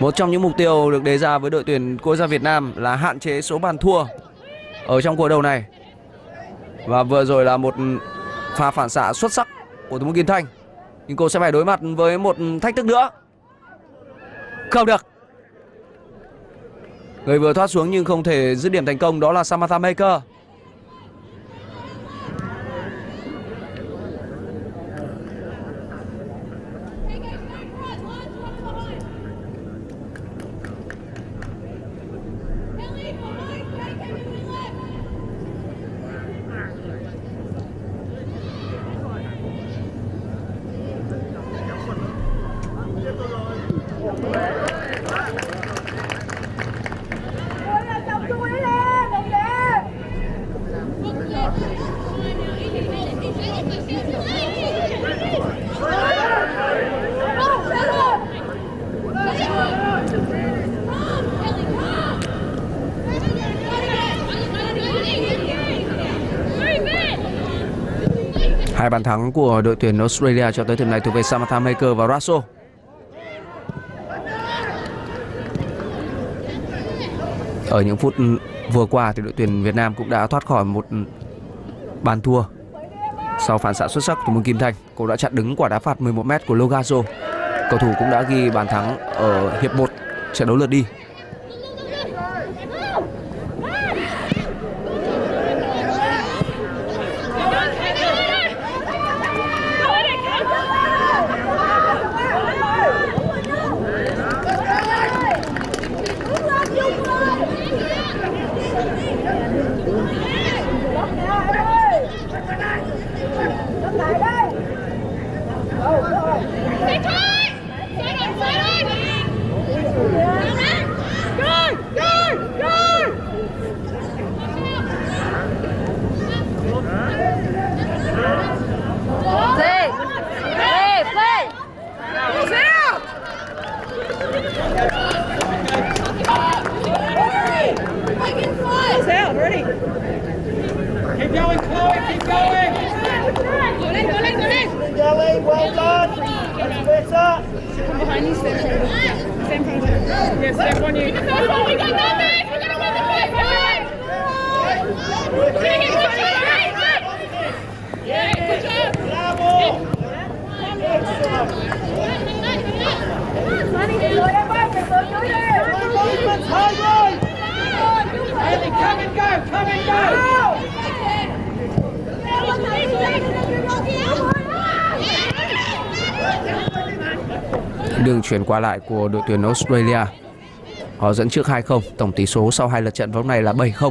Một trong những mục tiêu được đề ra với đội tuyển quốc gia Việt Nam là hạn chế số bàn thua ở trong cuộc đấu này. Và vừa rồi là một pha phản xạ xuất sắc của thủ môn Kim Thanh. Nhưng cô sẽ phải đối mặt với một thách thức nữa. Không được. Người vừa thoát xuống nhưng không thể dứt điểm thành công đó là Samantha Maker. Hai bàn thắng của đội tuyển Australia cho tới thời điểm này thuộc về Samantha Maker và Raso. Ở những phút vừa qua thì đội tuyển Việt Nam cũng đã thoát khỏi một bàn thua sau phản xạ xuất sắc của Kim Thanh. Cô đã chặn đứng quả đá phạt 11m của Logarzo. Cầu thủ cũng đã ghi bàn thắng ở hiệp 1 trận đấu lượt đi. Đường chuyển qua lại của đội tuyển Australia. Họ dẫn trước 2-0, tổng tỷ số sau hai lượt trận vòng này là 7-0.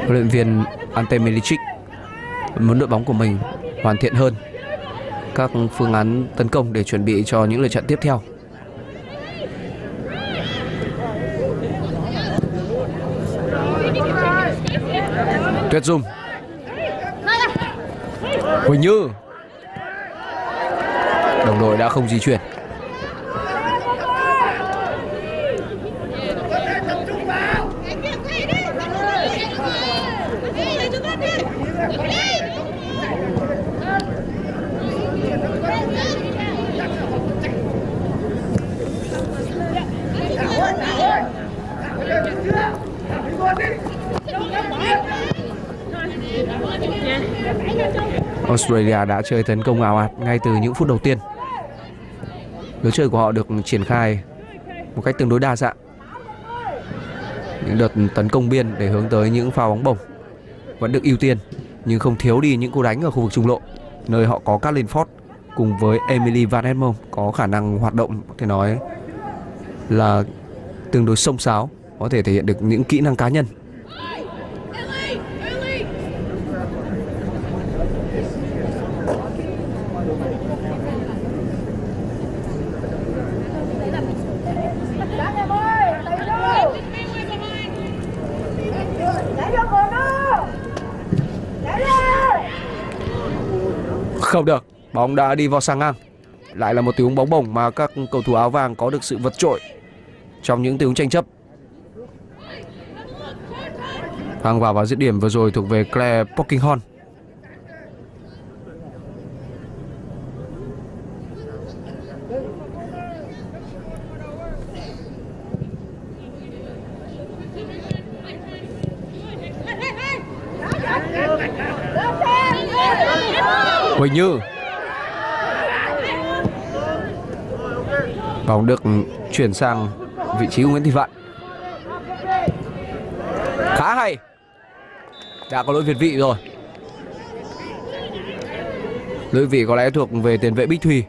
Huấn luyện viên Anthony Milicic muốn đội bóng của mình hoàn thiện hơn các phương án tấn công để chuẩn bị cho những lượt trận tiếp theo. Tuyết Dung, Huỳnh Như, đồng đội đã không di chuyển. Australia đã chơi tấn công ào ạt ngay từ những phút đầu tiên. Lối chơi của họ được triển khai một cách tương đối đa dạng. Những đợt tấn công biên để hướng tới những pha bóng bổng vẫn được ưu tiên, nhưng không thiếu đi những cú đánh ở khu vực trung lộ, nơi họ có Caitlin Foord cùng với Emily van Egmond có khả năng hoạt động, có thể nói là tương đối xông xáo, có thể thể hiện được những kỹ năng cá nhân. Không được, bóng đã đi vào xà ngang. Lại là một tình huống bóng bổng mà các cầu thủ áo vàng có được sự vượt trội trong những tình huống tranh chấp. Hàng vào và dứt điểm vừa rồi thuộc về Clare Pocock-Hall. Huỳnh Như, bóng được chuyển sang vị trí của Nguyễn Thị Vạn. Khá hay. Đã có lỗi việt vị rồi. Lỗi vị có lẽ thuộc về tiền vệ Bích Thủy.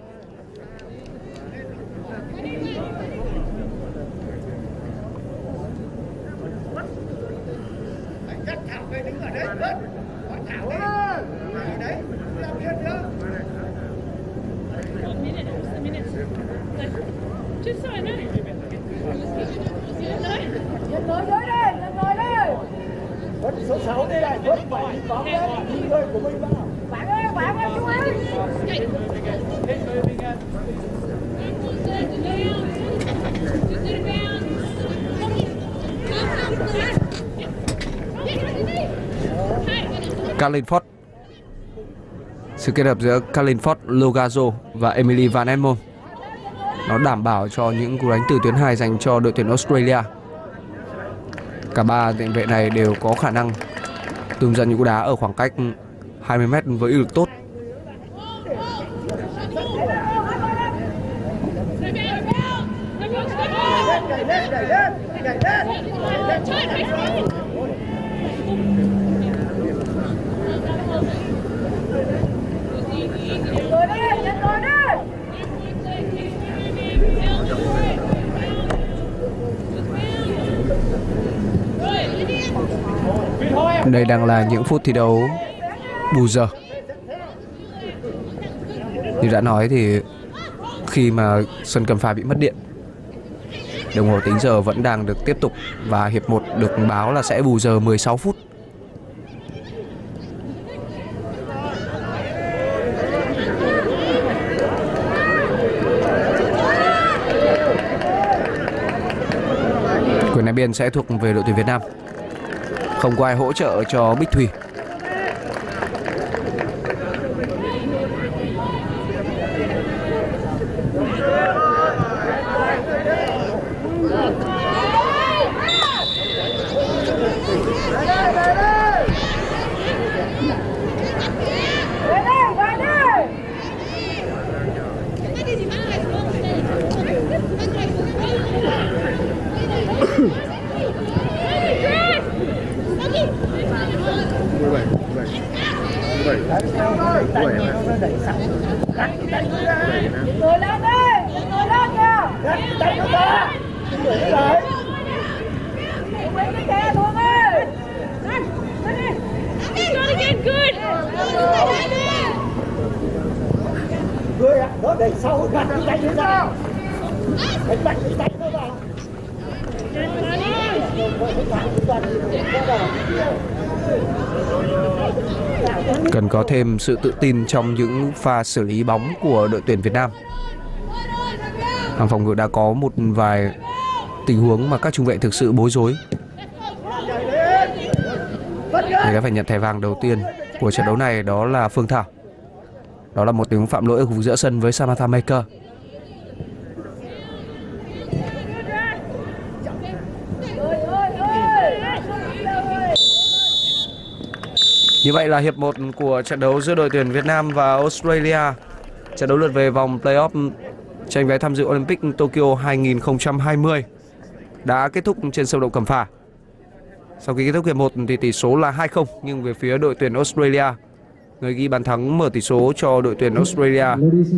Caitlin Foord. Sự kết hợp giữa Caitlin Foord, Logarzo và Emily van Egmond nó đảm bảo cho những cú đánh từ tuyến 2 dành cho đội tuyển Australia. Cả ba tiền vệ này đều có khả năng tung ra những cú đá ở khoảng cách 20m với uy lực tốt. Đây đang là những phút thi đấu bù giờ. Như đã nói thì khi mà sân Cẩm Phả bị mất điện, đồng hồ tính giờ vẫn đang được tiếp tục và hiệp 1 được báo là sẽ bù giờ 16 phút. Quyền ném biên sẽ thuộc về đội tuyển Việt Nam. Không có ai hỗ trợ cho Bích Thủy. ở đây sau gạt cái tay nó ra, đánh mạnh cái tay nó vào. Cần có thêm sự tự tin trong những pha xử lý bóng của đội tuyển Việt Nam. Hàng phòng ngự đã có một vài tình huống mà các trung vệ thực sự bối rối. Người đã phải nhận thẻ vàng đầu tiên của trận đấu này, đó là Phương Thảo. Đó là một tình huống phạm lỗi ở khu vực giữa sân với Samantha Maker. Như vậy là hiệp 1 của trận đấu giữa đội tuyển Việt Nam và Australia, trận đấu lượt về vòng playoff tranh vé tham dự Olympic Tokyo 2020 đã kết thúc trên sân vận động Cẩm Phả. Sau khi kết thúc hiệp 1 thì tỷ số là 2-0, nhưng về phía đội tuyển Australia, người ghi bàn thắng mở tỷ số cho đội tuyển Australia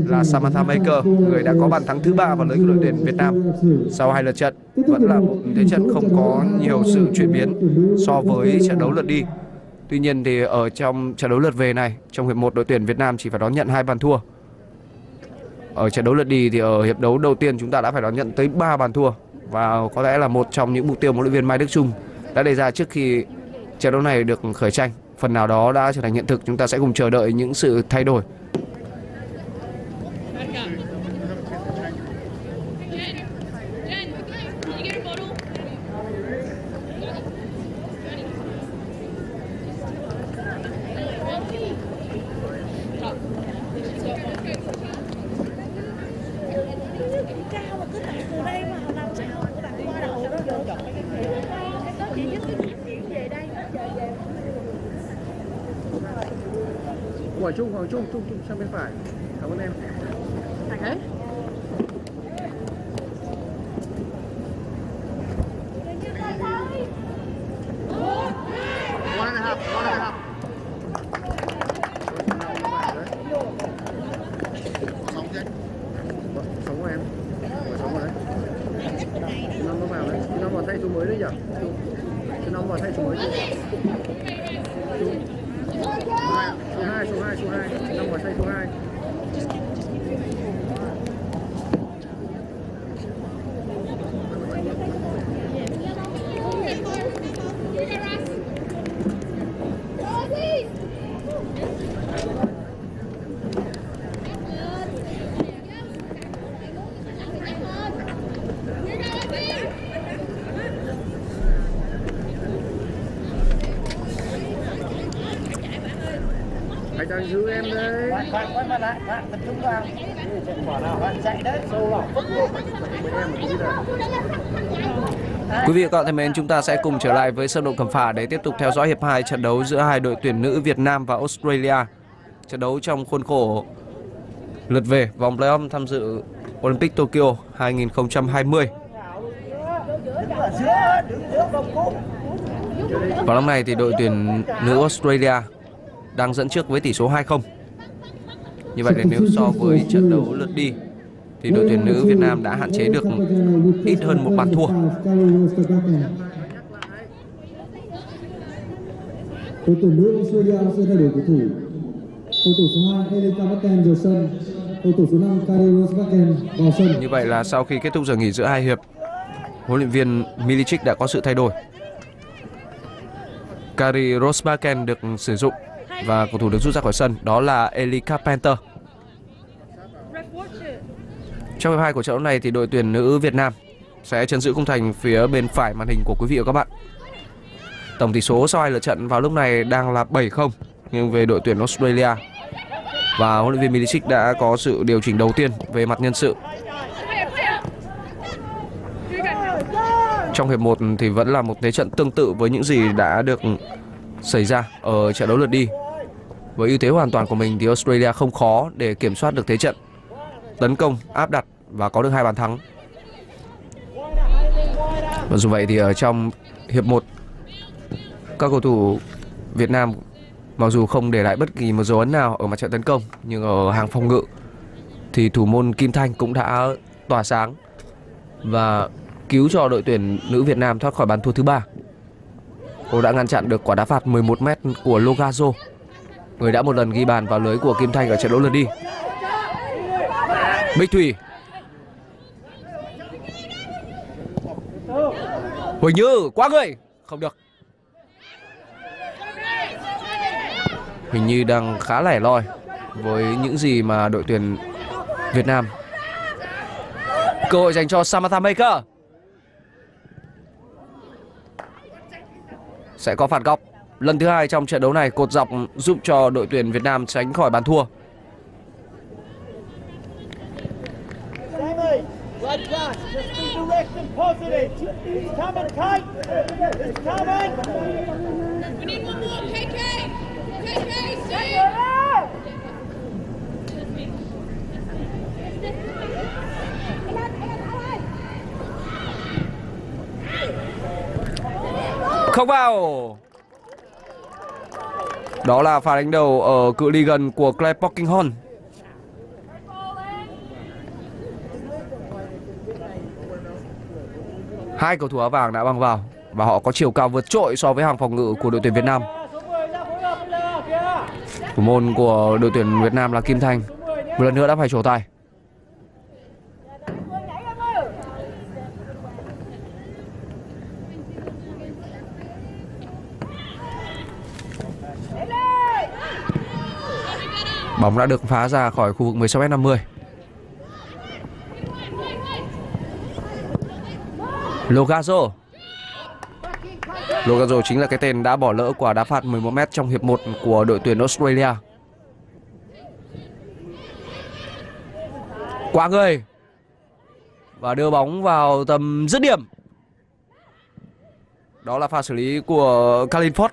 là Samantha Maker, người đã có bàn thắng thứ 3 vào lưới của đội tuyển Việt Nam. Sau hai lượt trận, vẫn là một thế trận không có nhiều sự chuyển biến so với trận đấu lượt đi. Tuy nhiên thì ở trong trận đấu lượt về này, trong hiệp 1 đội tuyển Việt Nam chỉ phải đón nhận 2 bàn thua. Ở trận đấu lượt đi thì ở hiệp đấu đầu tiên chúng ta đã phải đón nhận tới 3 bàn thua. Và có lẽ là một trong những mục tiêu huấn luyện viên Mai Đức Chung đã đề ra trước khi trận đấu này được khởi tranh, phần nào đó đã trở thành hiện thực. Chúng ta sẽ cùng chờ đợi những sự thay đổi. Trung sang bên phải. Cảm ơn em. Đấy. Giữ em đấy. Quay lại, tập trung vào. Chạy đấy, sâu vào. Quý vị và các bạn thân mến, chúng ta sẽ cùng trở lại với sân vận động Cẩm Phả để tiếp tục theo dõi hiệp 2 trận đấu giữa hai đội tuyển nữ Việt Nam và Australia. Trận đấu trong khuôn khổ lượt về vòng playoff tham dự Olympic Tokyo 2020. Vào năm này thì đội tuyển nữ Australia đang dẫn trước với tỷ số 2-0. Như vậy là nếu so với trận đấu lượt đi thì đội tuyển nữ Việt Nam đã hạn chế được ít hơn một bàn thua. Đội tuyển nữ Australia sẽ thay đổi cầu thủ. Cầu thủ số 2 Ellie Carpenter vào sân, cầu thủ số 5 Carina Rosbakken vào sân. Như vậy là sau khi kết thúc giờ nghỉ giữa hai hiệp, huấn luyện viên Milicic đã có sự thay đổi. Carina Rosbakken được sử dụng và cầu thủ được rút ra khỏi sân đó là Ellie Carpenter. Trong hiệp 2 của trận đấu này thì đội tuyển nữ Việt Nam sẽ trấn giữ khung thành phía bên phải màn hình của quý vị và các bạn. Tổng tỷ số sau hai lượt trận vào lúc này đang là 7-0 nhưng về đội tuyển Australia, và huấn luyện viên Milicic đã có sự điều chỉnh đầu tiên về mặt nhân sự. Trong hiệp 1 thì vẫn là một thế trận tương tự với những gì đã được xảy ra ở trận đấu lượt đi. Với ưu thế hoàn toàn của mình thì Australia không khó để kiểm soát được thế trận, tấn công, áp đặt và có được 2 bàn thắng. Và dù vậy thì ở trong hiệp 1, các cầu thủ Việt Nam mặc dù không để lại bất kỳ một dấu ấn nào ở mặt trận tấn công, nhưng ở hàng phòng ngự thì thủ môn Kim Thanh cũng đã tỏa sáng và cứu cho đội tuyển nữ Việt Nam thoát khỏi bàn thua thứ 3. Cô đã ngăn chặn được quả đá phạt 11m của Logarzo, người đã một lần ghi bàn vào lưới của Kim Thanh ở trận đấu lượt đi. Bích Thủy. Huỳnh Như quá người, không được. Huỳnh Như đang khá lẻ loi với những gì mà đội tuyển Việt Nam. Cơ hội dành cho Samantha Maker. Sẽ có phạt góc. Lần thứ hai trong trận đấu này, cột dọc giúp cho đội tuyển Việt Nam tránh khỏi bàn thua. Không vào. Đó là pha đánh đầu ở cự ly gần của Clare Pocock-Hall. Hai cầu thủ áo vàng đã băng vào và họ có chiều cao vượt trội so với hàng phòng ngự của đội tuyển Việt Nam. Thủ môn của đội tuyển Việt Nam là Kim Thanh. Một lần nữa đã phải trổ tài. Bóng đã được phá ra khỏi khu vực 16m50. Logarzo. Logarzo chính là cái tên đã bỏ lỡ quả đá phạt 11m trong hiệp 1 của đội tuyển Australia. Quá người và đưa bóng vào tầm dứt điểm. Đó là pha xử lý của Caitlin Foord.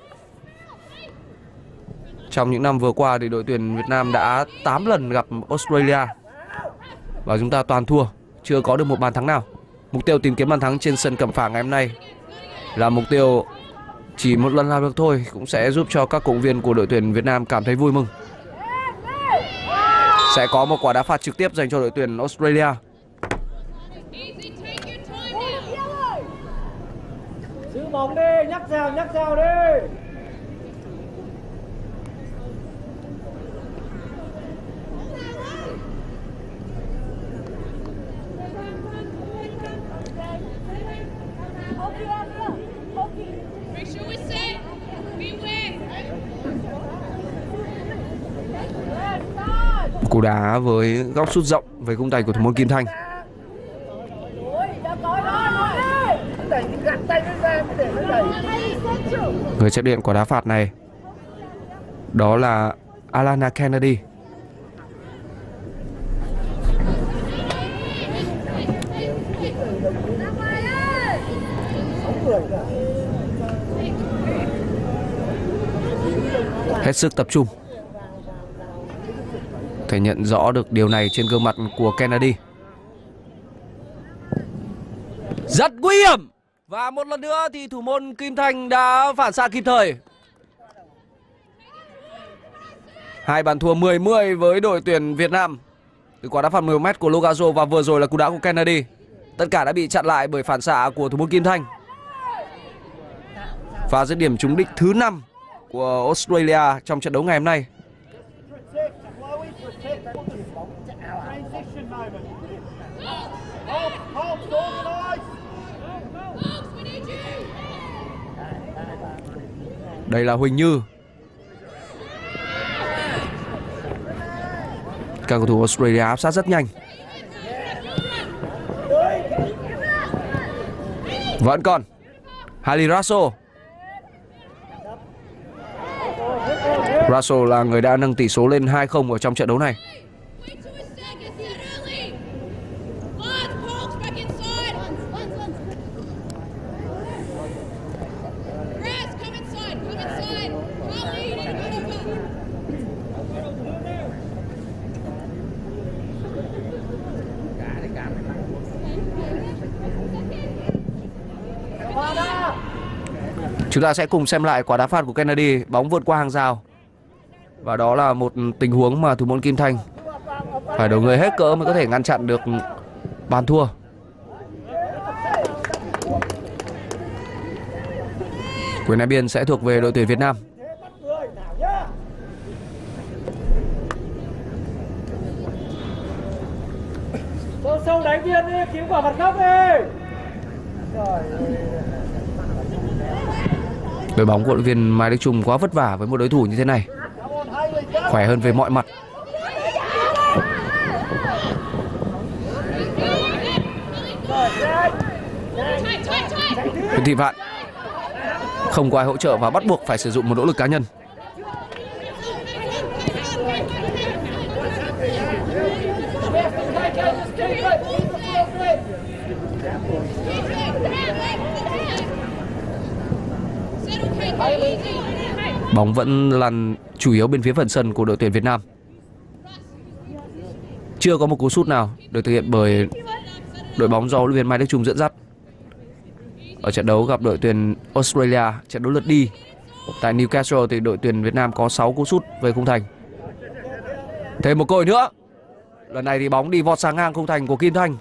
Trong những năm vừa qua thì đội tuyển Việt Nam đã 8 lần gặp Australia và chúng ta toàn thua, chưa có được một bàn thắng nào. Mục tiêu tìm kiếm bàn thắng trên sân Cẩm Phả ngày hôm nay là mục tiêu chỉ một lần làm được thôi, cũng sẽ giúp cho các cộng viên của đội tuyển Việt Nam cảm thấy vui mừng. Sẽ có một quả đá phạt trực tiếp dành cho đội tuyển Australia. Giữ bóng đi, nhắc rào đi. Cú đá với góc sút rộng với khung tay của thủ môn Kim Thanh. Người chấp điện quả đá phạt này đó là Alana Kennedy. Hết sức tập trung. Thể nhận rõ được điều này trên gương mặt của Kennedy. Rất nguy hiểm. Và một lần nữa thì thủ môn Kim Thanh đã phản xạ kịp thời. Hai bàn thua 10-10 với đội tuyển Việt Nam từ quả đá phạt 10m của Logarzo và vừa rồi là cú đá của Kennedy. Tất cả đã bị chặn lại bởi phản xạ của thủ môn Kim Thanh. Và dứt điểm trúng đích thứ 5 của Australia trong trận đấu ngày hôm nay. Đây là Huỳnh Như. Các cầu thủ Australia áp sát rất nhanh. Vẫn còn Hayley Raso. Raso là người đã nâng tỷ số lên 2-0 ở trong trận đấu này. Chúng ta sẽ cùng xem lại quả đá phạt của Kennedy. Bóng vượt qua hàng rào. Và đó là một tình huống mà thủ môn Kim Thanh phải đầu người hết cỡ mới có thể ngăn chặn được bàn thua. Quyền ném biên sẽ thuộc về đội tuyển Việt Nam. Thông đánh biên đi, cứu quả phạt góc đi. Đội bóng của huấn luyện viên Mai Đức Chung quá vất vả với một đối thủ như thế này. Khỏe hơn về mọi mặt. Nguyễn Thị Vạn không có ai hỗ trợ và bắt buộc phải sử dụng một nỗ lực cá nhân. Bóng vẫn lăn chủ yếu bên phía phần sân của đội tuyển Việt Nam. Chưa có một cú sút nào được thực hiện bởi đội bóng do huấn luyện viên Mai Đức Chung dẫn dắt. Ở trận đấu gặp đội tuyển Australia, trận đấu lượt đi tại Newcastle thì đội tuyển Việt Nam có 6 cú sút về khung thành. Thêm một cơ hội nữa. Lần này thì bóng đi vọt sang ngang khung thành của Kim Thanh.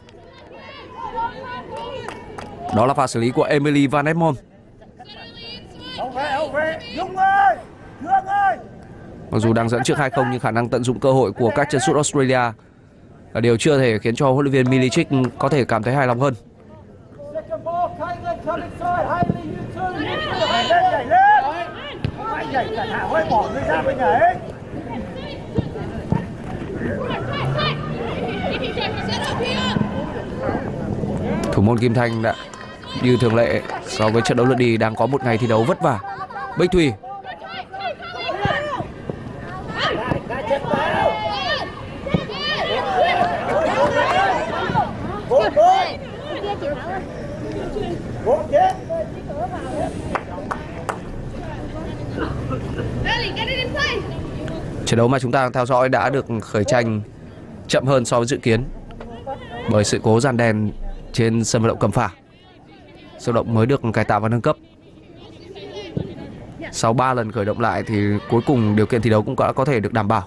Đó là pha xử lý của Emily van Egmond. Mặc dù đang dẫn trước 2-0 nhưng khả năng tận dụng cơ hội của các chân sút Australia là điều chưa thể khiến cho huấn luyện viên Milicic có thể cảm thấy hài lòng hơn. Thủ môn Kim Thanh đã như thường lệ so với trận đấu lượt đi đang có một ngày thi đấu vất vả. Bích Thủy trận đấu mà chúng ta đang theo dõi đã được khởi tranh chậm hơn so với dự kiến bởi sự cố dàn đèn trên sân vận động Cẩm Phả. Sân vận động mới được cải tạo và nâng cấp. Sau 3 lần khởi động lại thì cuối cùng điều kiện thi đấu cũng đã có thể được đảm bảo.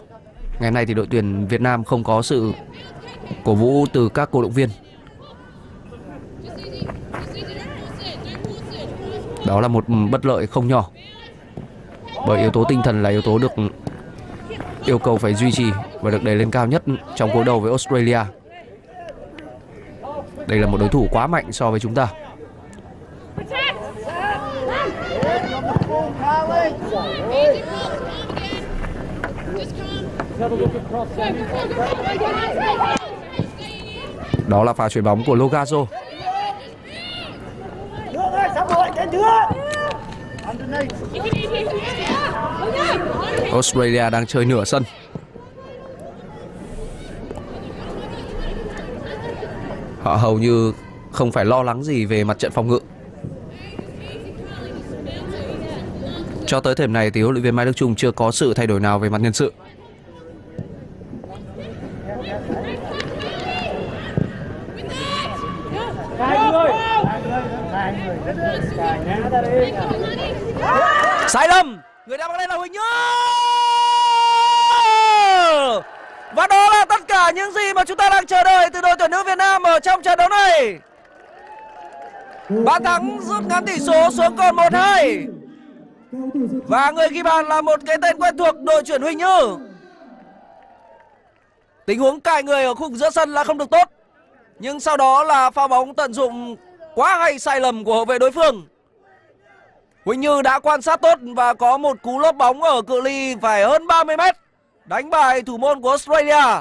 Ngày nay thì đội tuyển Việt Nam không có sự cổ vũ từ các cổ động viên. Đó là một bất lợi không nhỏ. Bởi yếu tố tinh thần là yếu tố được yêu cầu phải duy trì và được đẩy lên cao nhất trong cuộc đấu với Australia. Đây là một đối thủ quá mạnh so với chúng ta. Đó là pha chuyền bóng của Logarzo. Australia đang chơi nửa sân. Họ hầu như không phải lo lắng gì về mặt trận phòng ngự. Cho tới thời điểm này thì huấn luyện viên Mai Đức Chung chưa có sự thay đổi nào về mặt nhân sự. Sai lầm, người đã bắt lên là Huỳnh Như. Và đó là tất cả những gì mà chúng ta đang chờ đợi từ đội tuyển nữ Việt Nam ở trong trận đấu này. Bàn thắng rút ngắn tỷ số xuống còn 1-2. Và người ghi bàn là một cái tên quen thuộc đội tuyển Huỳnh Như. Tình huống cài người ở khung giữa sân là không được tốt. Nhưng sau đó là pha bóng tận dụng quá hay sai lầm của hậu vệ đối phương. Huỳnh Như đã quan sát tốt và có một cú lốp bóng ở cự ly phải hơn 30 mét. Đánh bại thủ môn của Australia.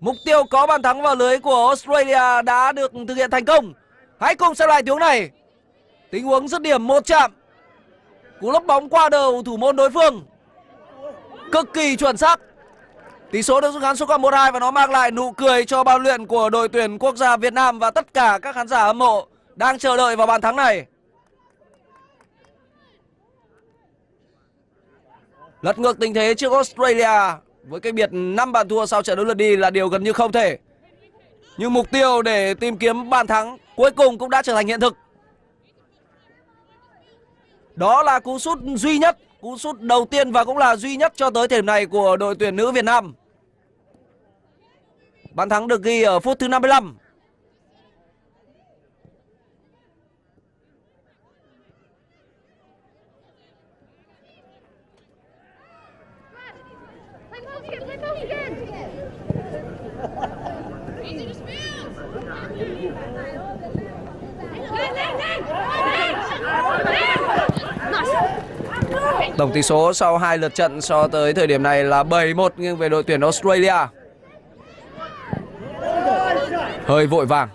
Mục tiêu có bàn thắng vào lưới của Australia đã được thực hiện thành công. Hãy cùng xem lại tình huống này. Tình huống dứt điểm một chạm. Cú lốp bóng qua đầu thủ môn đối phương. Cực kỳ chuẩn xác. Tỷ số được rút ngắn xuống còn 1-2 và nó mang lại nụ cười cho ban luyện của đội tuyển quốc gia Việt Nam và tất cả các khán giả hâm mộ đang chờ đợi vào bàn thắng này. Lật ngược tình thế trước Australia với cách biệt 5 bàn thua sau trận đấu lượt đi là điều gần như không thể. Nhưng mục tiêu để tìm kiếm bàn thắng cuối cùng cũng đã trở thành hiện thực. Đó là cú sút duy nhất, cú sút đầu tiên và cũng là duy nhất cho tới thời điểm này của đội tuyển nữ Việt Nam. Bàn thắng được ghi ở phút thứ 55. Tổng tỷ số sau hai lượt trận so tới thời điểm này là 7-1 nghiêng về đội tuyển Australia. Hơi vội vàng.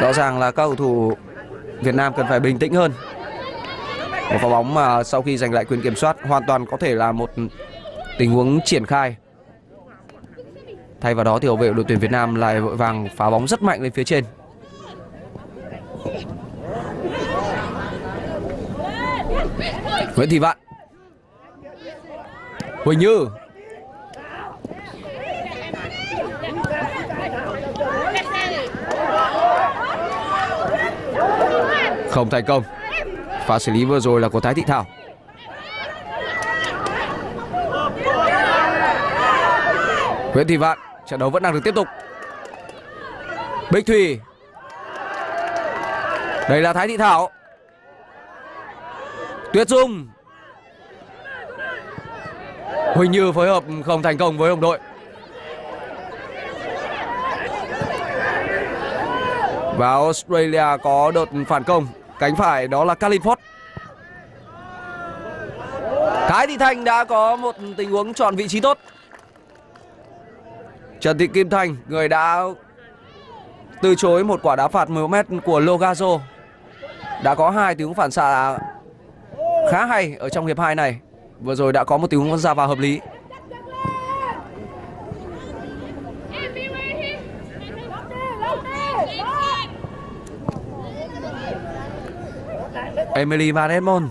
Rõ ràng là các cầu thủ Việt Nam cần phải bình tĩnh hơn. Một pha bóng mà sau khi giành lại quyền kiểm soát hoàn toàn có thể là một tình huống triển khai. Thay vào đó thì hậu vệ đội tuyển Việt Nam lại vội vàng phá bóng rất mạnh lên phía trên. Nguyễn Thị Vạn, Huỳnh Như, không thành công. Pha xử lý vừa rồi là của Thái Thị Thảo. Nguyễn Thị Vạn, trận đấu vẫn đang được tiếp tục. Bích Thủy, đây là Thái Thị Thảo. Tuyết Dung, Huỳnh Như phối hợp không thành công với đồng đội. Và Australia có đợt phản công. Cánh phải đó là Caitlin Foord. Thái Thị Thanh đã có một tình huống chọn vị trí tốt. Trần Thị Kim Thanh, người đã từ chối một quả đá phạt 10m của Logarzo, đã có hai tình huống phản xạ khá hay ở trong hiệp 2 này. Vừa rồi đã có một tình huống ra vào hợp lý. Emily van Egmond,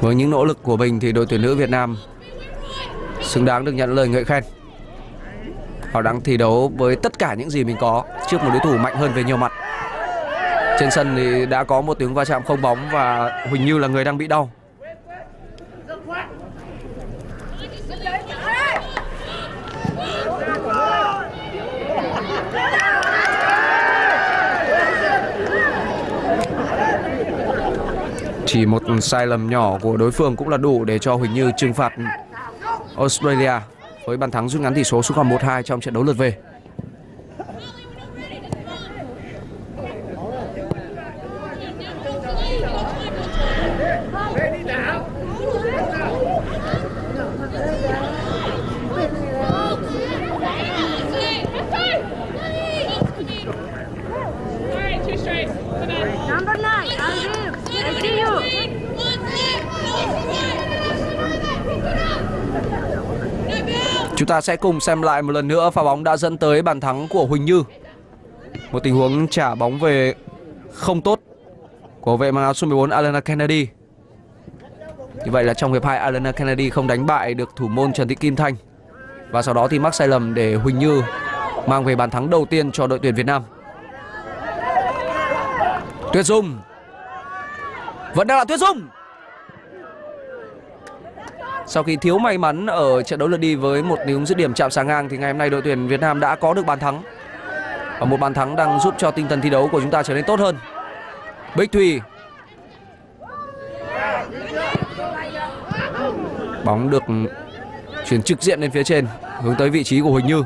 với những nỗ lực của mình thì đội tuyển nữ Việt Nam xứng đáng được nhận lời ngợi khen. Họ đang thi đấu với tất cả những gì mình có trước một đối thủ mạnh hơn về nhiều mặt. Trên sân thì đã có một tiếng va chạm không bóng và Huỳnh Như là người đang bị đau. Chỉ một sai lầm nhỏ của đối phương cũng là đủ để cho Huỳnh Như trừng phạt Australia với bàn thắng rút ngắn tỷ số xuống còn 1-2 trong trận đấu lượt về. Chúng ta sẽ cùng xem lại một lần nữa pha bóng đã dẫn tới bàn thắng của Huỳnh Như. Một tình huống trả bóng về không tốt của vệ mang áo số 14 Alana Kennedy. Như vậy là trong hiệp 2 Alana Kennedy không đánh bại được thủ môn Trần Thị Kim Thanh. Và sau đó thì mắc sai lầm để Huỳnh Như mang về bàn thắng đầu tiên cho đội tuyển Việt Nam. Tuyết Dung, vẫn đang là Tuyết Dung. Sau khi thiếu may mắn ở trận đấu lượt đi với một tình huống dứt điểm chạm sáng ngang thì ngày hôm nay đội tuyển Việt Nam đã có được bàn thắng. Và một bàn thắng đang giúp cho tinh thần thi đấu của chúng ta trở nên tốt hơn. Bích Thủy. Bóng được chuyển trực diện lên phía trên, hướng tới vị trí của Huỳnh Như.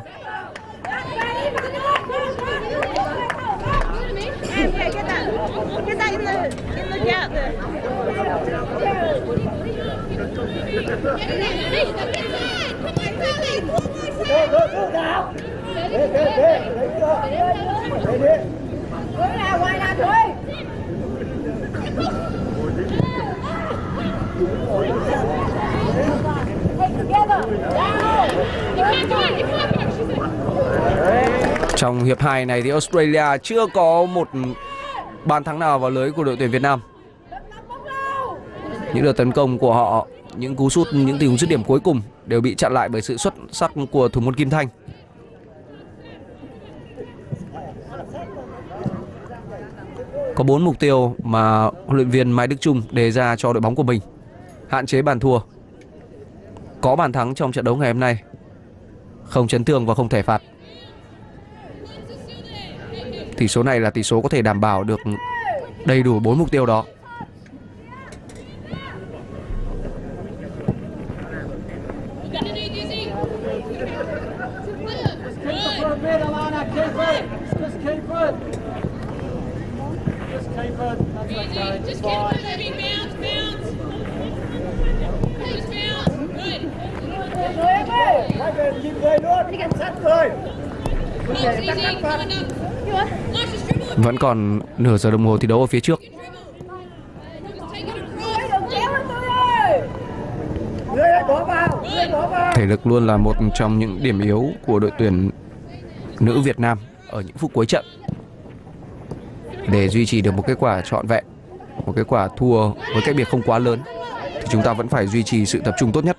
Trong hiệp 2 này thì Australia chưa có một bàn thắng nào vào lưới của đội tuyển Việt Nam. Những đợt tấn công của họ, những cú sút, những tình huống dứt điểm cuối cùng đều bị chặn lại bởi sự xuất sắc của thủ môn Kim Thanh. Có 4 mục tiêu mà huấn luyện viên Mai Đức Chung đề ra cho đội bóng của mình: hạn chế bàn thua, có bàn thắng trong trận đấu ngày hôm nay, không chấn thương và không thẻ phạt. Tỷ số này là tỷ số có thể đảm bảo được đầy đủ 4 mục tiêu đó. Vẫn còn nửa giờ đồng hồ thi đấu ở phía trước. Thể lực luôn là một trong những điểm yếu của đội tuyển nữ Việt Nam ở những phút cuối trận. Để duy trì được một kết quả trọn vẹn, một kết quả thua với cách biệt không quá lớn, thì chúng ta vẫn phải duy trì sự tập trung tốt nhất.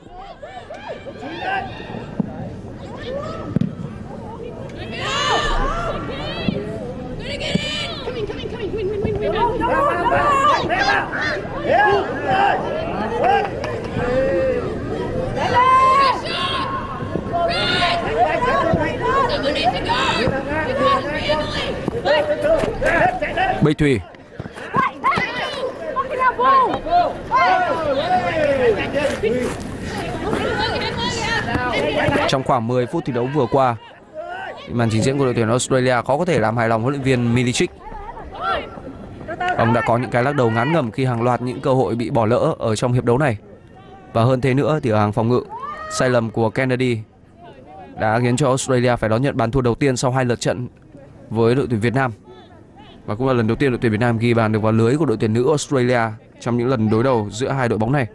Bích Thủy. Trong khoảng 10 phút thi đấu vừa qua, màn trình diễn của đội tuyển Australia khó có thể làm hài lòng huấn luyện viên Milicic. Ông đã có những cái lắc đầu ngán ngẩm khi hàng loạt những cơ hội bị bỏ lỡ ở trong hiệp đấu này. Và hơn thế nữa thì ở hàng phòng ngự, sai lầm của Kennedy đã khiến cho Australia phải đón nhận bàn thua đầu tiên sau 2 lượt trận với đội tuyển Việt Nam. Và cũng là lần đầu tiên đội tuyển Việt Nam ghi bàn được vào lưới của đội tuyển nữ Australia trong những lần đối đầu giữa hai đội bóng này.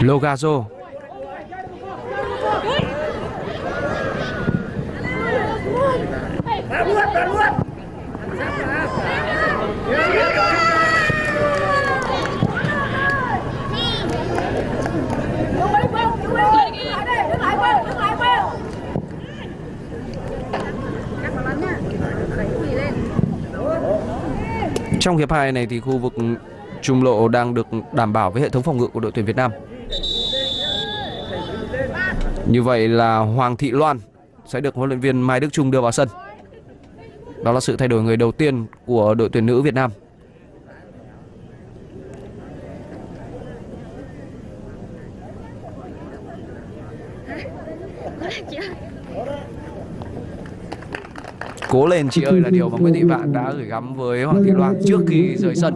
Logarzo. Trong hiệp 2 này thì khu vực trung lộ đang được đảm bảo với hệ thống phòng ngự của đội tuyển Việt Nam. Như vậy là Hoàng Thị Loan sẽ được huấn luyện viên Mai Đức Chung đưa vào sân. Đó là sự thay đổi người đầu tiên của đội tuyển nữ Việt Nam. Cố lên chị ơi là điều mà Nguyễn Thị Vạn đã gửi gắm với Hoàng Thị Loan trước khi rời sân.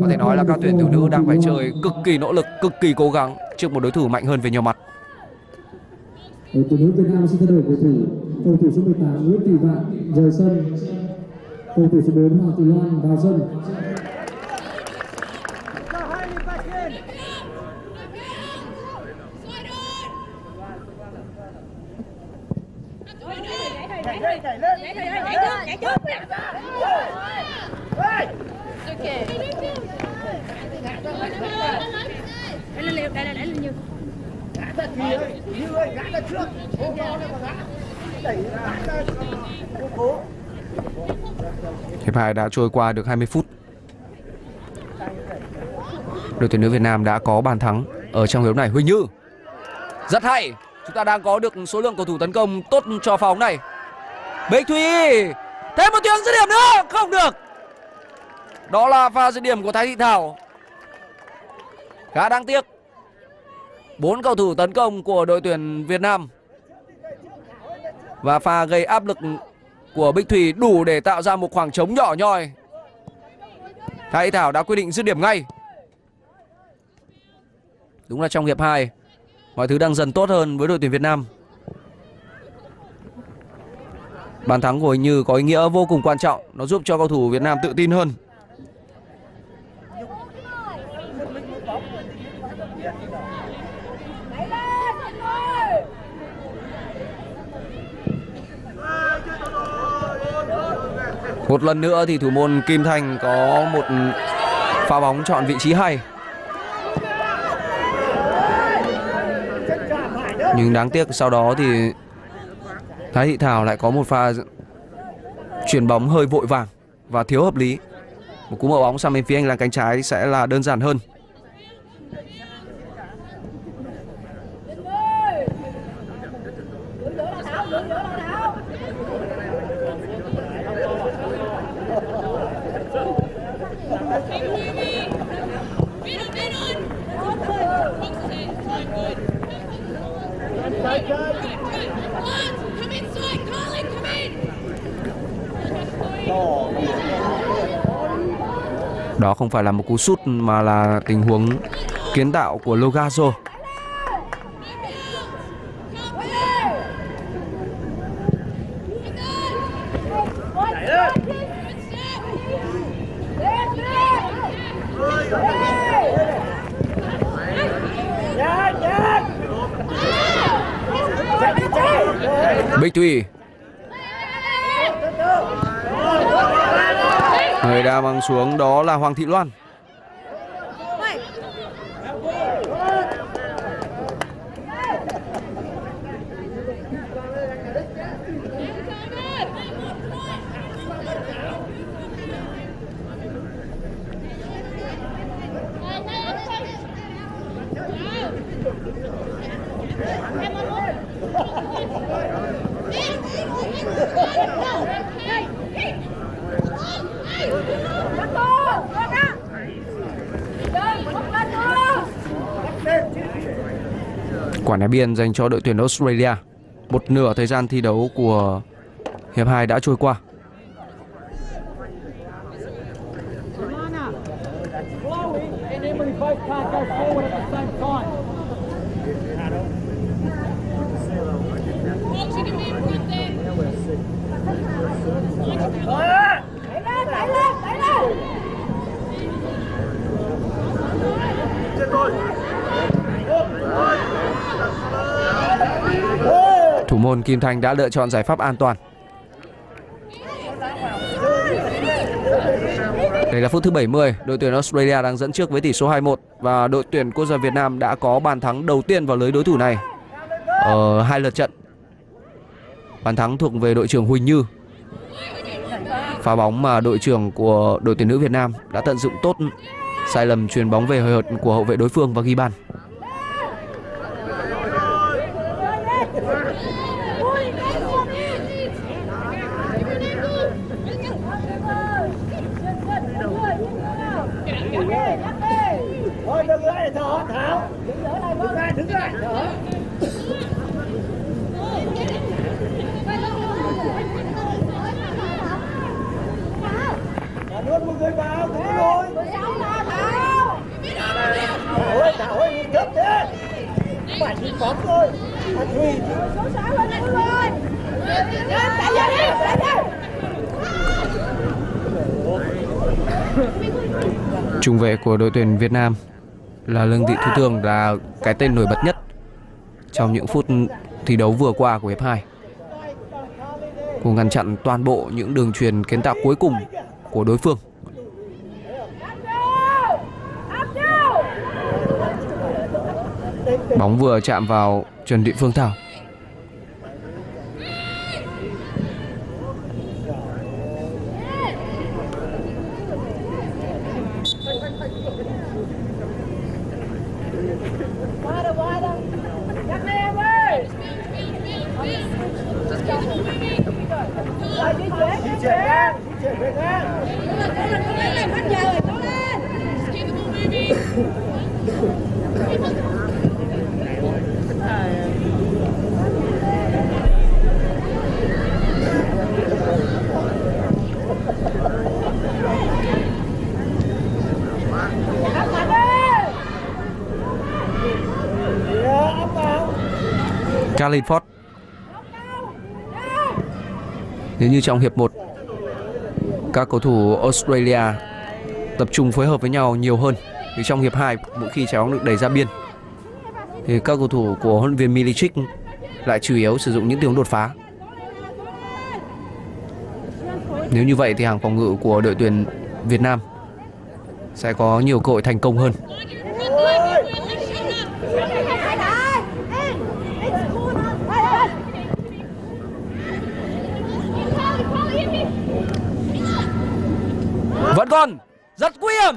Có thể nói là các tuyển thủ nữ đang phải chơi cực kỳ nỗ lực, cực kỳ cố gắng trước một đối thủ mạnh hơn về nhiều mặt. Tuyển nữ Việt Nam sẽ thay đổi cầu thủ. Cầu thủ số 18 Nguyễn Thị Vạn rời sân. Cầu thủ số 4 Hoàng Thị Loan vào sân. Hiệp 2 đã trôi qua được 20 phút. Đội tuyển nữ Việt Nam đã có bàn thắng ở trong hiệp này. Huỳnh Như. Rất hay. Chúng ta đang có được số lượng cầu thủ tấn công tốt cho pha bóng này. Bích Thủy. Thêm một tiếng dứt điểm nữa. Không được. Đó là pha dứt điểm của Thái Thị Thảo. Khá đáng tiếc. 4 cầu thủ tấn công của đội tuyển Việt Nam. Và pha gây áp lực của Bích Thủy đủ để tạo ra một khoảng trống nhỏ nhoi. Thái Thảo đã quyết định dứt điểm ngay. Đúng là trong hiệp 2 mọi thứ đang dần tốt hơn với đội tuyển Việt Nam. Bàn thắng của Huỳnh Như có ý nghĩa vô cùng quan trọng, nó giúp cho cầu thủ Việt Nam tự tin hơn. Một lần nữa thì thủ môn Kim Thanh có một pha bóng chọn vị trí hay. Nhưng đáng tiếc sau đó thì Thái Thị Thảo lại có một pha chuyển bóng hơi vội vàng và thiếu hợp lý. Một cú mở bóng sang bên phía hành lang cánh trái sẽ là đơn giản hơn. Đó không phải là một cú sút mà là tình huống kiến tạo của Logarzo. Bích Thủy, người đã mang xuống đó là Hoàng Thị Loan. Quả đá biên dành cho đội tuyển Australia. Một nửa thời gian thi đấu của hiệp 2 đã trôi qua. Kim Thanh đã lựa chọn giải pháp an toàn. Đây là phút thứ 70, đội tuyển Australia đang dẫn trước với tỷ số 2-1 và đội tuyển quốc gia Việt Nam đã có bàn thắng đầu tiên vào lưới đối thủ này ở hai lượt trận. Bàn thắng thuộc về đội trưởng Huỳnh Như. Pha bóng mà đội trưởng của đội tuyển nữ Việt Nam đã tận dụng tốt sai lầm chuyền bóng về hời hợt của hậu vệ đối phương và ghi bàn. Trung vệ của đội tuyển Việt Nam là Lương Thị Thu Thương là cái tên nổi bật nhất trong những phút thi đấu vừa qua của hiệp 2. Cô ngăn chặn toàn bộ những đường chuyền kiến tạo cuối cùng của đối phương. Bóng vừa chạm vào Trần Thị Phương Thảo. Caitlin Foord. Nếu như trong hiệp 1, các cầu thủ Australia tập trung phối hợp với nhau nhiều hơn, thì trong hiệp 2 mỗi khi trái bóng được đẩy ra biên thì các cầu thủ của huấn luyện viên Milicic lại chủ yếu sử dụng những tình huống đột phá. Nếu như vậy thì hàng phòng ngự của đội tuyển Việt Nam sẽ có nhiều cơ hội thành công hơn. Vẫn còn rất nguy hiểm.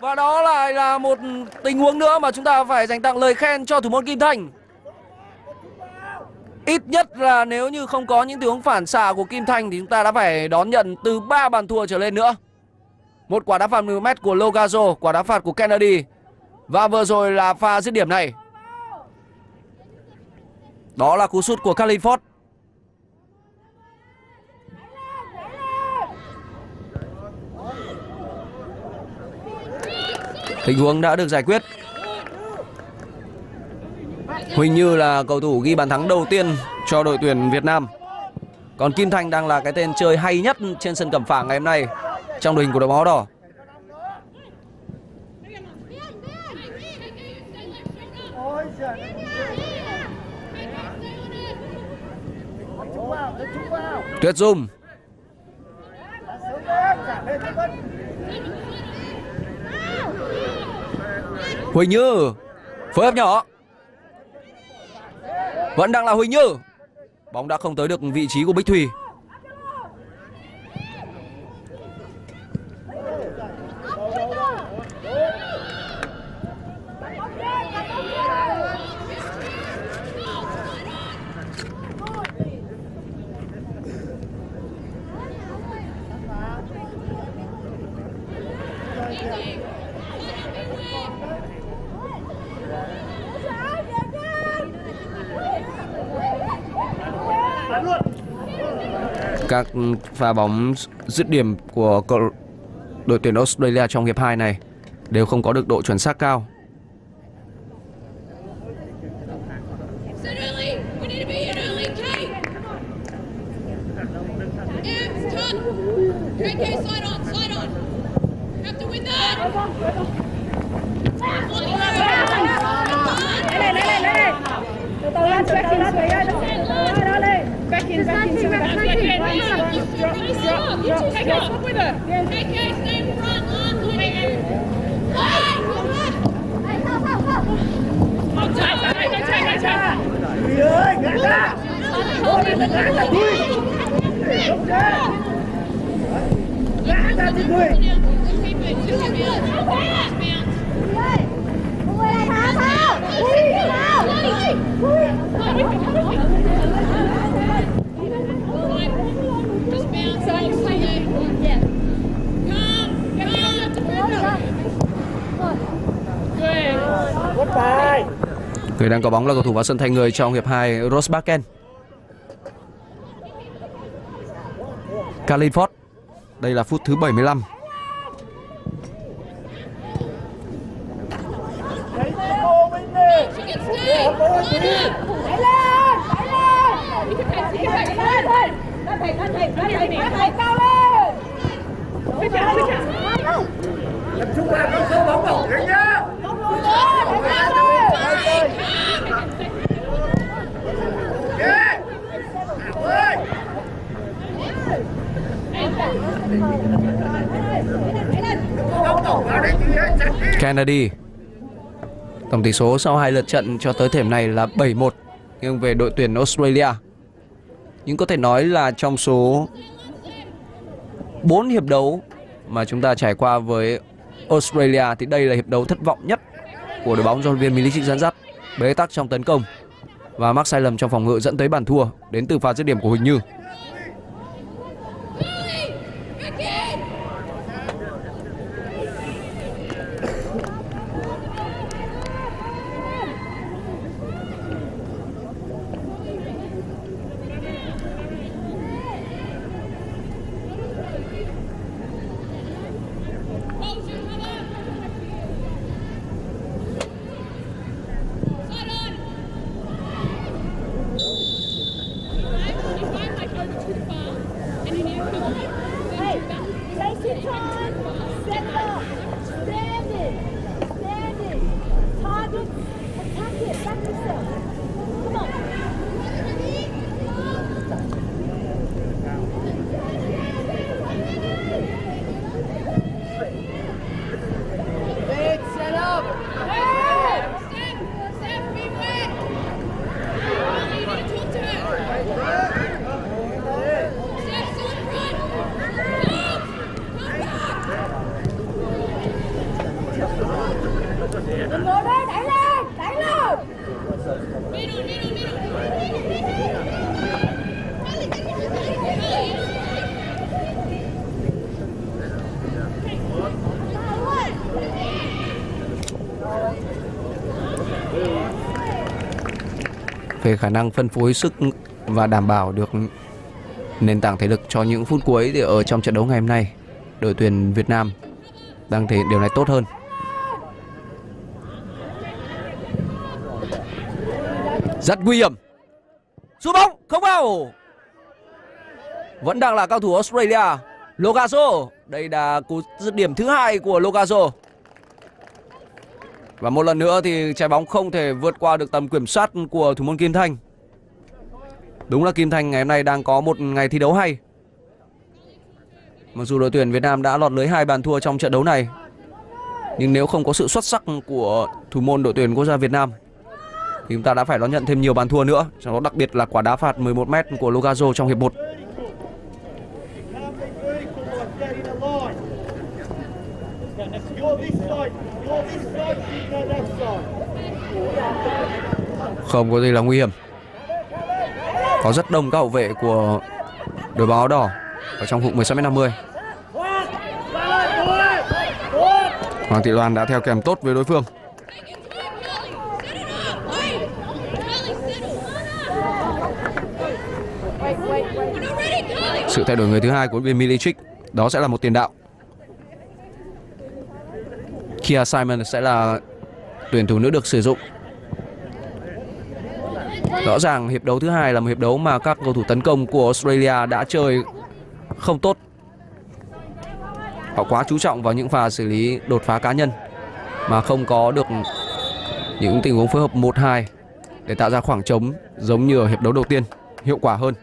Và đó lại là một tình huống nữa mà chúng ta phải dành tặng lời khen cho thủ môn Kim Thanh. Ít nhất là nếu như không có những tình huống phản xạ của Kim Thanh thì chúng ta đã phải đón nhận từ 3 bàn thua trở lên nữa. Một quả đá phạt 10m của Logarzo, quả đá phạt của Kennedy và vừa rồi là pha dứt điểm này. Đó là cú sút của Caitlin Foord. Tình huống đã được giải quyết. Huỳnh Như là cầu thủ ghi bàn thắng đầu tiên cho đội tuyển Việt Nam. Còn Kim Thanh đang là cái tên chơi hay nhất trên sân Cẩm Phả ngày hôm nay trong đội hình của đội bóng áo đỏ. Tuyết Dung. Huỳnh Như phối hợp nhỏ. Vẫn đang là Huỳnh Như. Bóng đã không tới được vị trí của Bích Thủy. Các pha bóng dứt điểm của đội tuyển Australia trong hiệp 2 này đều không có được độ chuẩn xác cao. Người đang có bóng là cầu thủ vào sân thay người trong hiệp 2 Rosbakken. Caitlin Foord. Đây là phút thứ 75. Kennedy. Tổng tỷ số sau 2 lượt trận cho tới thời điểm này là 7-1 nghiêng về đội tuyển Australia. Nhưng có thể nói là trong số 4 hiệp đấu mà chúng ta trải qua với Australia thì đây là hiệp đấu thất vọng nhất của đội bóng do huấn luyện viên Milicic dẫn dắt. Bế tắc trong tấn công và mắc sai lầm trong phòng ngự dẫn tới bàn thua đến từ pha dứt điểm của Huỳnh Như. Về khả năng phân phối sức và đảm bảo được nền tảng thể lực cho những phút cuối thì ở trong trận đấu ngày hôm nay, đội tuyển Việt Nam đang thể hiện điều này tốt hơn. Rất nguy hiểm. Sút bóng không vào. Vẫn đang là cao thủ Australia, Logarzo. Đây là cú dứt điểm thứ hai của Logarzo. Và một lần nữa thì trái bóng không thể vượt qua được tầm kiểm soát của thủ môn Kim Thanh. Đúng là Kim Thanh ngày hôm nay đang có một ngày thi đấu hay. Mặc dù đội tuyển Việt Nam đã lọt lưới 2 bàn thua trong trận đấu này, nhưng nếu không có sự xuất sắc của thủ môn đội tuyển quốc gia Việt Nam thì chúng ta đã phải đón nhận thêm nhiều bàn thua nữa, trong đó đặc biệt là quả đá phạt 11m của Logarzo trong hiệp 1. Không có gì là nguy hiểm. Có rất đông các hậu vệ của đội bóng áo đỏ ở trong khung 16m50. Hoàng Thị Loan đã theo kèm tốt với đối phương. Sự thay đổi người thứ hai của Milicic, đó sẽ là một tiền đạo. Kia Simon sẽ là tuyển thủ nữ được sử dụng. Rõ ràng hiệp đấu thứ hai là một hiệp đấu mà các cầu thủ tấn công của Australia đã chơi không tốt. Họ quá chú trọng vào những pha xử lý đột phá cá nhân mà không có được những tình huống phối hợp 1-2 để tạo ra khoảng trống giống như ở hiệp đấu đầu tiên hiệu quả hơn.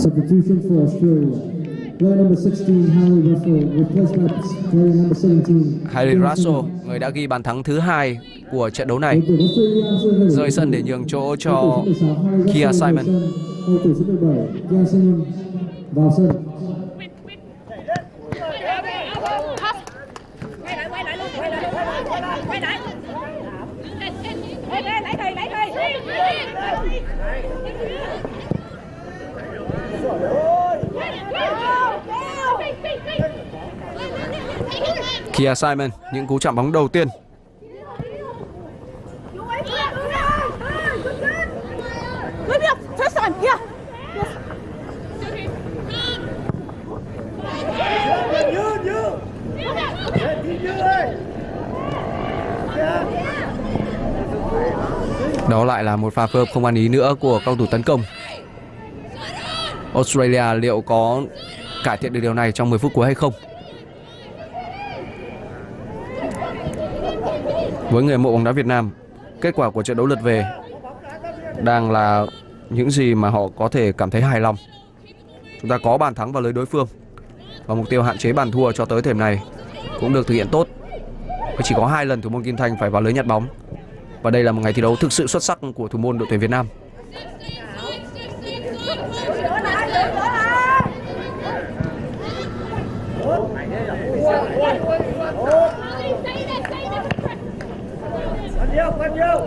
Substitution for Australia. Player number 16 Hayley Raso replaced by player number 17. Hayley Raso, người đã ghi bàn thắng thứ 2 của trận đấu này, rời sân để nhường chỗ cho Kia Simon. Kia Simon, những cú chạm bóng đầu tiên. Đó lại là một pha phối hợp không ăn ý nữa của cầu thủ tấn công. Australia liệu có cải thiện được điều này trong 10 phút cuối hay không? Với người hâm mộ bóng đá Việt Nam, kết quả của trận đấu lượt về đang là những gì mà họ có thể cảm thấy hài lòng. Chúng ta có bàn thắng vào lưới đối phương và mục tiêu hạn chế bàn thua cho tới thời điểm này cũng được thực hiện tốt. Chỉ có 2 lần thủ môn Kim Thanh phải vào lưới nhặt bóng. Và đây là một ngày thi đấu thực sự xuất sắc của thủ môn đội tuyển Việt Nam.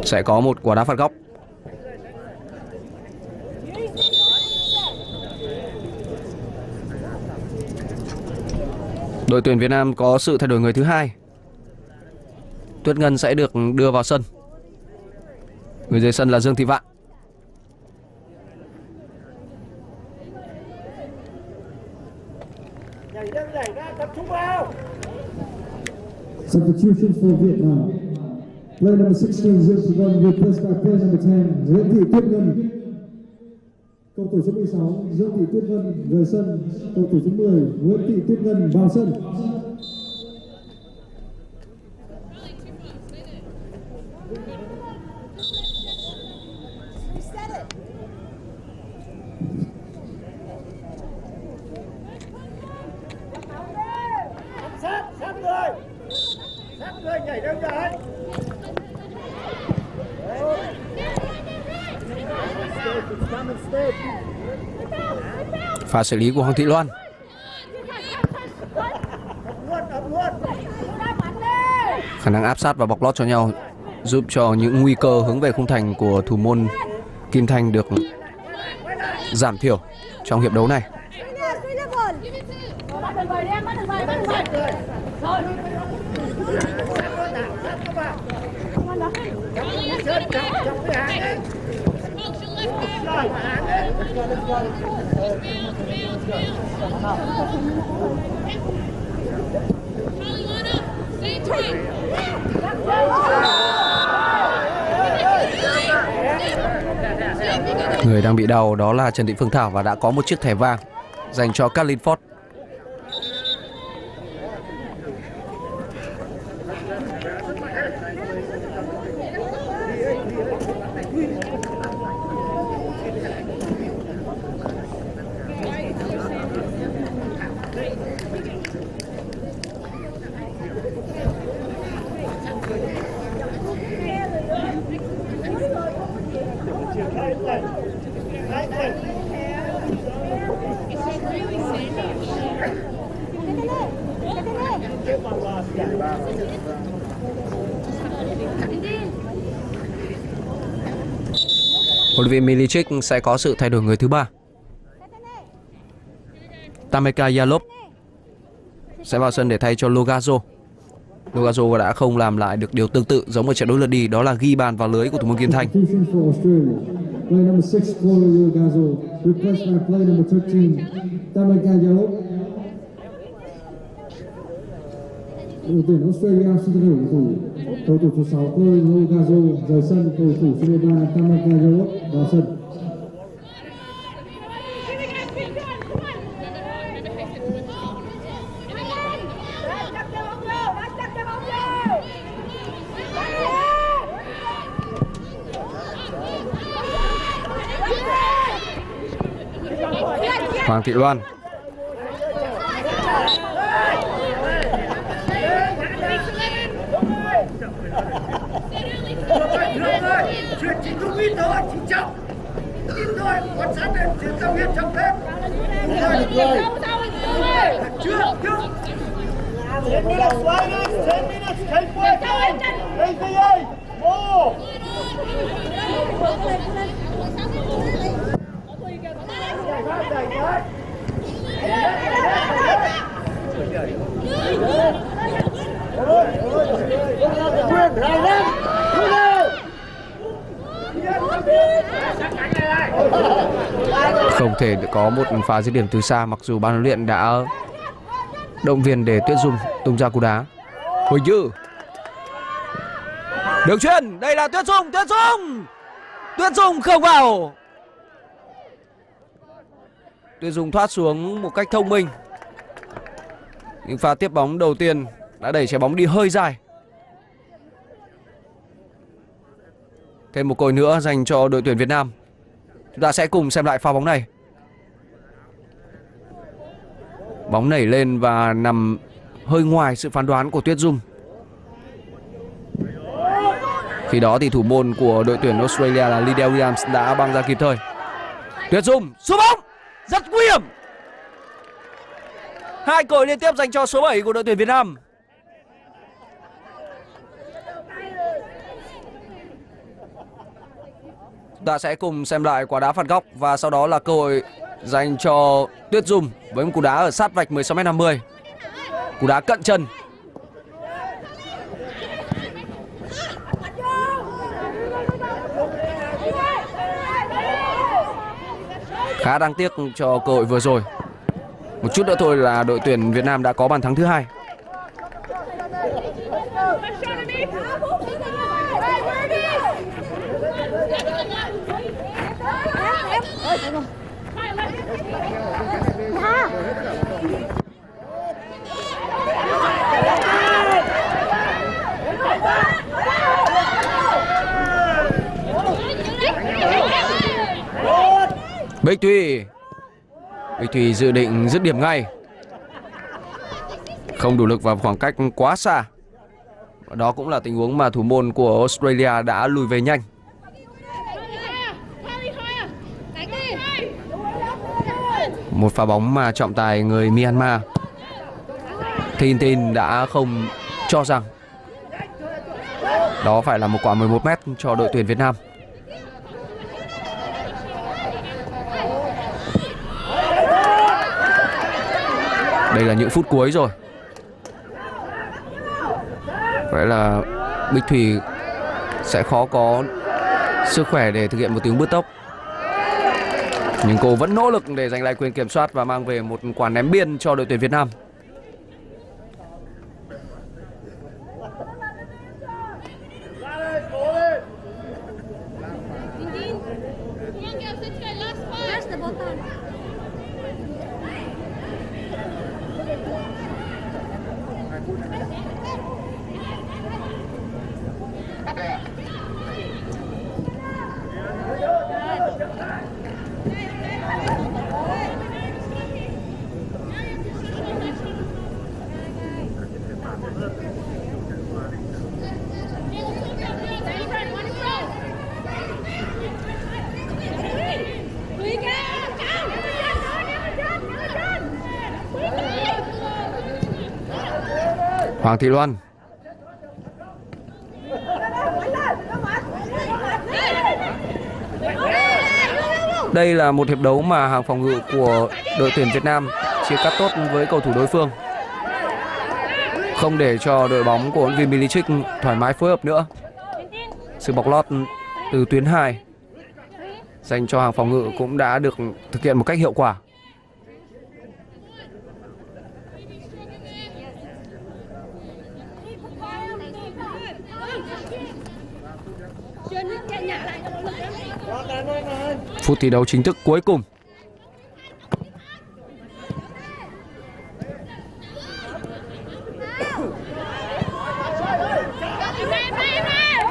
Sẽ có một quả đá phạt góc. Đội tuyển Việt Nam có sự thay đổi người thứ hai. Tuyết Ngân sẽ được đưa vào sân. Người dưới sân là Dương Thị Vạn. Substitutions for Vietnam. Player number 16, Dương Thị Vạn, replaced by player number 10, Nguyễn Thị Tuyết Ngân. Cầu thủ số 16, Dương Thị Tuyết Ngân rời sân. Cầu thủ số 10, Nguyễn Thị Tuyết Ngân vào sân. Pha xử lý của Hoàng Thị Loan. Khả năng áp sát và bọc lót cho nhau giúp cho những nguy cơ hướng về khung thành của thủ môn Kim Thanh được giảm thiểu trong hiệp đấu này. Người đang bị đau đó là Trần Thị Phương Thảo và đã có một chiếc thẻ vàng dành cho Caitlin Foord. Milicic sẽ có sự thay đổi người thứ ba. Tameka Yalop sẽ vào sân để thay cho Logarzo. Logarzo đã không làm lại được điều tương tự giống ở trận đấu lượt đi, đó là ghi bàn vào lưới của thủ môn Kim Thanh. Đội tuyển Australia xin thay đổi cầu thủ số 6 Logarzo rời sân, cầu thủ số 3 Tameka Yalop vào sân. Hoàng Thị Loan không thể có một pha dứt điểm từ xa, mặc dù ban huấn luyện đã động viên để Tuyết Dung tung ra cú đá. Huỳnh Như đường chuyền, đây là Tuyết Dung. Tuyết Dung không vào. Tuyết Dung thoát xuống một cách thông minh. Những pha tiếp bóng đầu tiên đã đẩy trái bóng đi hơi dài. Thêm một còi nữa dành cho đội tuyển Việt Nam. Chúng ta sẽ cùng xem lại pha bóng này. Bóng nảy lên và nằm hơi ngoài sự phán đoán của Tuyết Dung. Khi đó thì thủ môn của đội tuyển Australia là Lydia Williams đã băng ra kịp thời. Tuyết Dung sút bóng rất nguy hiểm. Hai còi liên tiếp dành cho số 7 của đội tuyển Việt Nam. Chúng ta sẽ cùng xem lại quả đá phạt góc và sau đó là cơ hội dành cho Tuyết Dung với một cú đá ở sát vạch 16m50. Cú đá cận chân. Khá đáng tiếc cho cơ hội vừa rồi. Một chút nữa thôi là đội tuyển Việt Nam đã có bàn thắng thứ hai. Bích Thủy dự định dứt điểm ngay. Không đủ lực và khoảng cách quá xa. Đó cũng là tình huống mà thủ môn của Australia đã lùi về nhanh. Một pha bóng mà trọng tài người Myanmar Thin Thin đã không cho rằng đó phải là một quả 11m cho đội tuyển Việt Nam. Đây là những phút cuối rồi. Vậy là Bích Thủy sẽ khó có sức khỏe để thực hiện một tiếng bứt tốc. Nhưng cô vẫn nỗ lực để giành lại quyền kiểm soát và mang về một quả ném biên cho đội tuyển Việt Nam. Hoàng Thị Loan. Đây là một hiệp đấu mà hàng phòng ngự của đội tuyển Việt Nam chia cắt tốt với cầu thủ đối phương, không để cho đội bóng của huấn luyện viên Milicic thoải mái phối hợp nữa. Sự bọc lót từ tuyến 2 dành cho hàng phòng ngự cũng đã được thực hiện một cách hiệu quả. Phút thi đấu chính thức cuối cùng.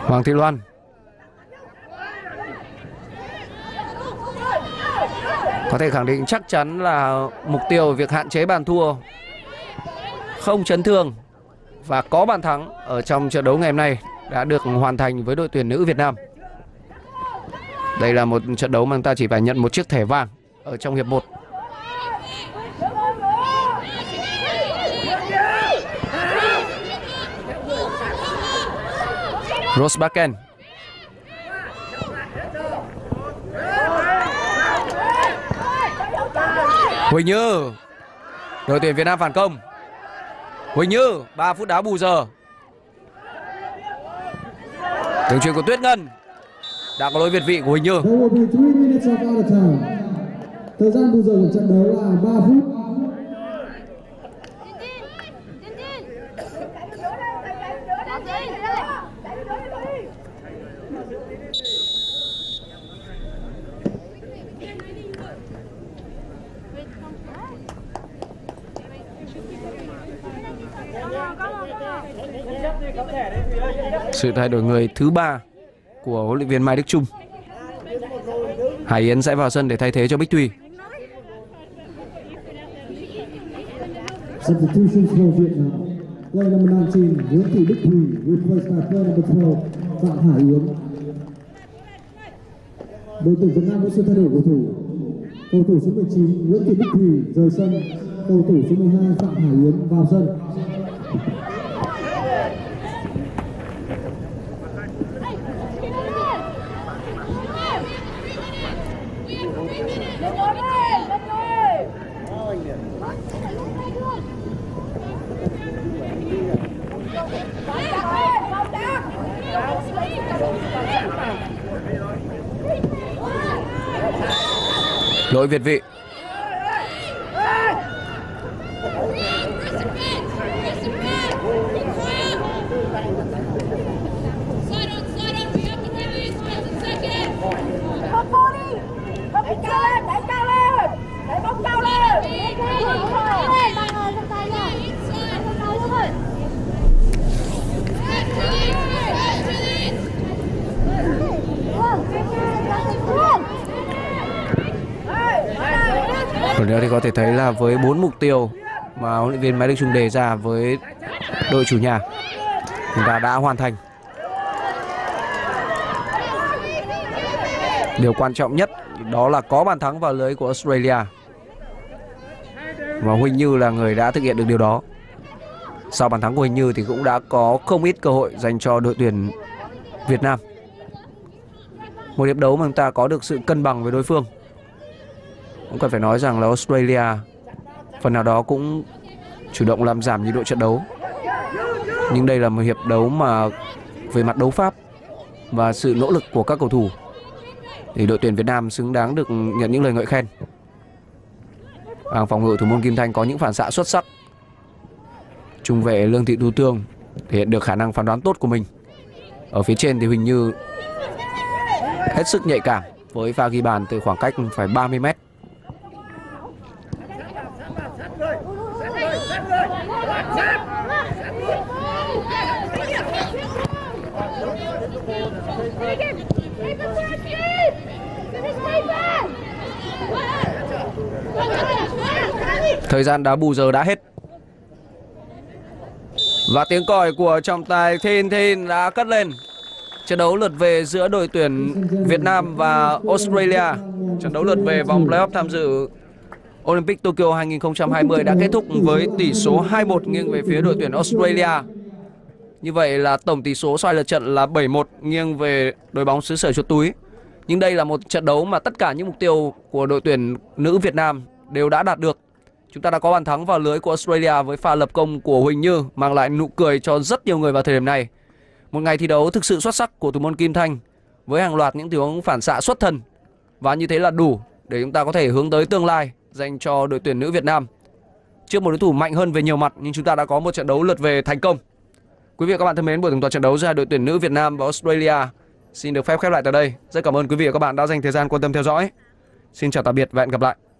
Hoàng Thị Loan. Có thể khẳng định chắc chắn là mục tiêu việc hạn chế bàn thua, không chấn thương và có bàn thắng ở trong trận đấu ngày hôm nay đã được hoàn thành với đội tuyển nữ Việt Nam. Đây là một trận đấu mà chúng ta chỉ phải nhận một chiếc thẻ vàng ở trong hiệp 1. Rosbakken. Huỳnh Như. Đội tuyển Việt Nam phản công. Huỳnh Như, 3 phút đá bù giờ. Đường chuyền của Tuyết Ngân. Đã có lỗi việt vị của Huỳnh Như. Thời gian bù giờ của trận đấu là 3 phút. Sự thay đổi người thứ 3 của huấn luyện viên Mai Đức Chung. Hải Yến sẽ vào sân để thay thế cho Bích Thủy. Đội tuyển Việt Nam có sự thay đổi cầu thủ số 19 Nguyễn Thị Bích Thủy rời sân, cầu thủ số 12 Phạm Hải Yến vào sân. Lỗi việt vị. Ở đây thì có thể thấy là với 4 mục tiêu mà huấn luyện viên Mai Đức Chung đề ra với đội chủ nhà, chúng ta đã hoàn thành. Điều quan trọng nhất đó là có bàn thắng vào lưới của Australia, và Huỳnh Như là người đã thực hiện được điều đó. Sau bàn thắng của Huỳnh Như thì cũng đã có không ít cơ hội dành cho đội tuyển Việt Nam. Một hiệp đấu mà chúng ta có được sự cân bằng với đối phương. Cũng cần phải nói rằng là Australia phần nào đó cũng chủ động làm giảm nhịp độ trận đấu. Nhưng đây là một hiệp đấu mà về mặt đấu pháp và sự nỗ lực của các cầu thủ thì đội tuyển Việt Nam xứng đáng được nhận những lời ngợi khen. Hàng phòng ngự thủ môn Kim Thanh có những phản xạ xuất sắc. Trung vệ Lương Thị Thu Thương thể hiện được khả năng phán đoán tốt của mình. Ở phía trên thì Huỳnh Như hết sức nhạy cảm với pha ghi bàn từ khoảng cách phải 30 m. Thời gian đá bù giờ đã hết. Và tiếng còi của trọng tài Thin Thin đã cất lên. Trận đấu lượt về giữa đội tuyển Việt Nam và Australia, trận đấu lượt về vòng playoff tham dự Olympic Tokyo 2020 đã kết thúc với tỷ số 2-1 nghiêng về phía đội tuyển Australia. Như vậy là tổng tỷ số soi lượt trận là 7-1 nghiêng về đội bóng xứ sở chuột túi. Nhưng đây là một trận đấu mà tất cả những mục tiêu của đội tuyển nữ Việt Nam đều đã đạt được. Chúng ta đã có bàn thắng vào lưới của Australia với pha lập công của Huỳnh Như, mang lại nụ cười cho rất nhiều người vào thời điểm này. Một ngày thi đấu thực sự xuất sắc của thủ môn Kim Thanh với hàng loạt những tình huống phản xạ xuất thần. Và như thế là đủ để chúng ta có thể hướng tới tương lai dành cho đội tuyển nữ Việt Nam. Trước một đối thủ mạnh hơn về nhiều mặt, nhưng chúng ta đã có một trận đấu lượt về thành công. Quý vị và các bạn thân mến, buổi tổng thuật trận đấu giữa đội tuyển nữ Việt Nam và Australia xin được phép khép lại tại đây. Rất cảm ơn quý vị và các bạn đã dành thời gian quan tâm theo dõi. Xin chào tạm biệt và hẹn gặp lại.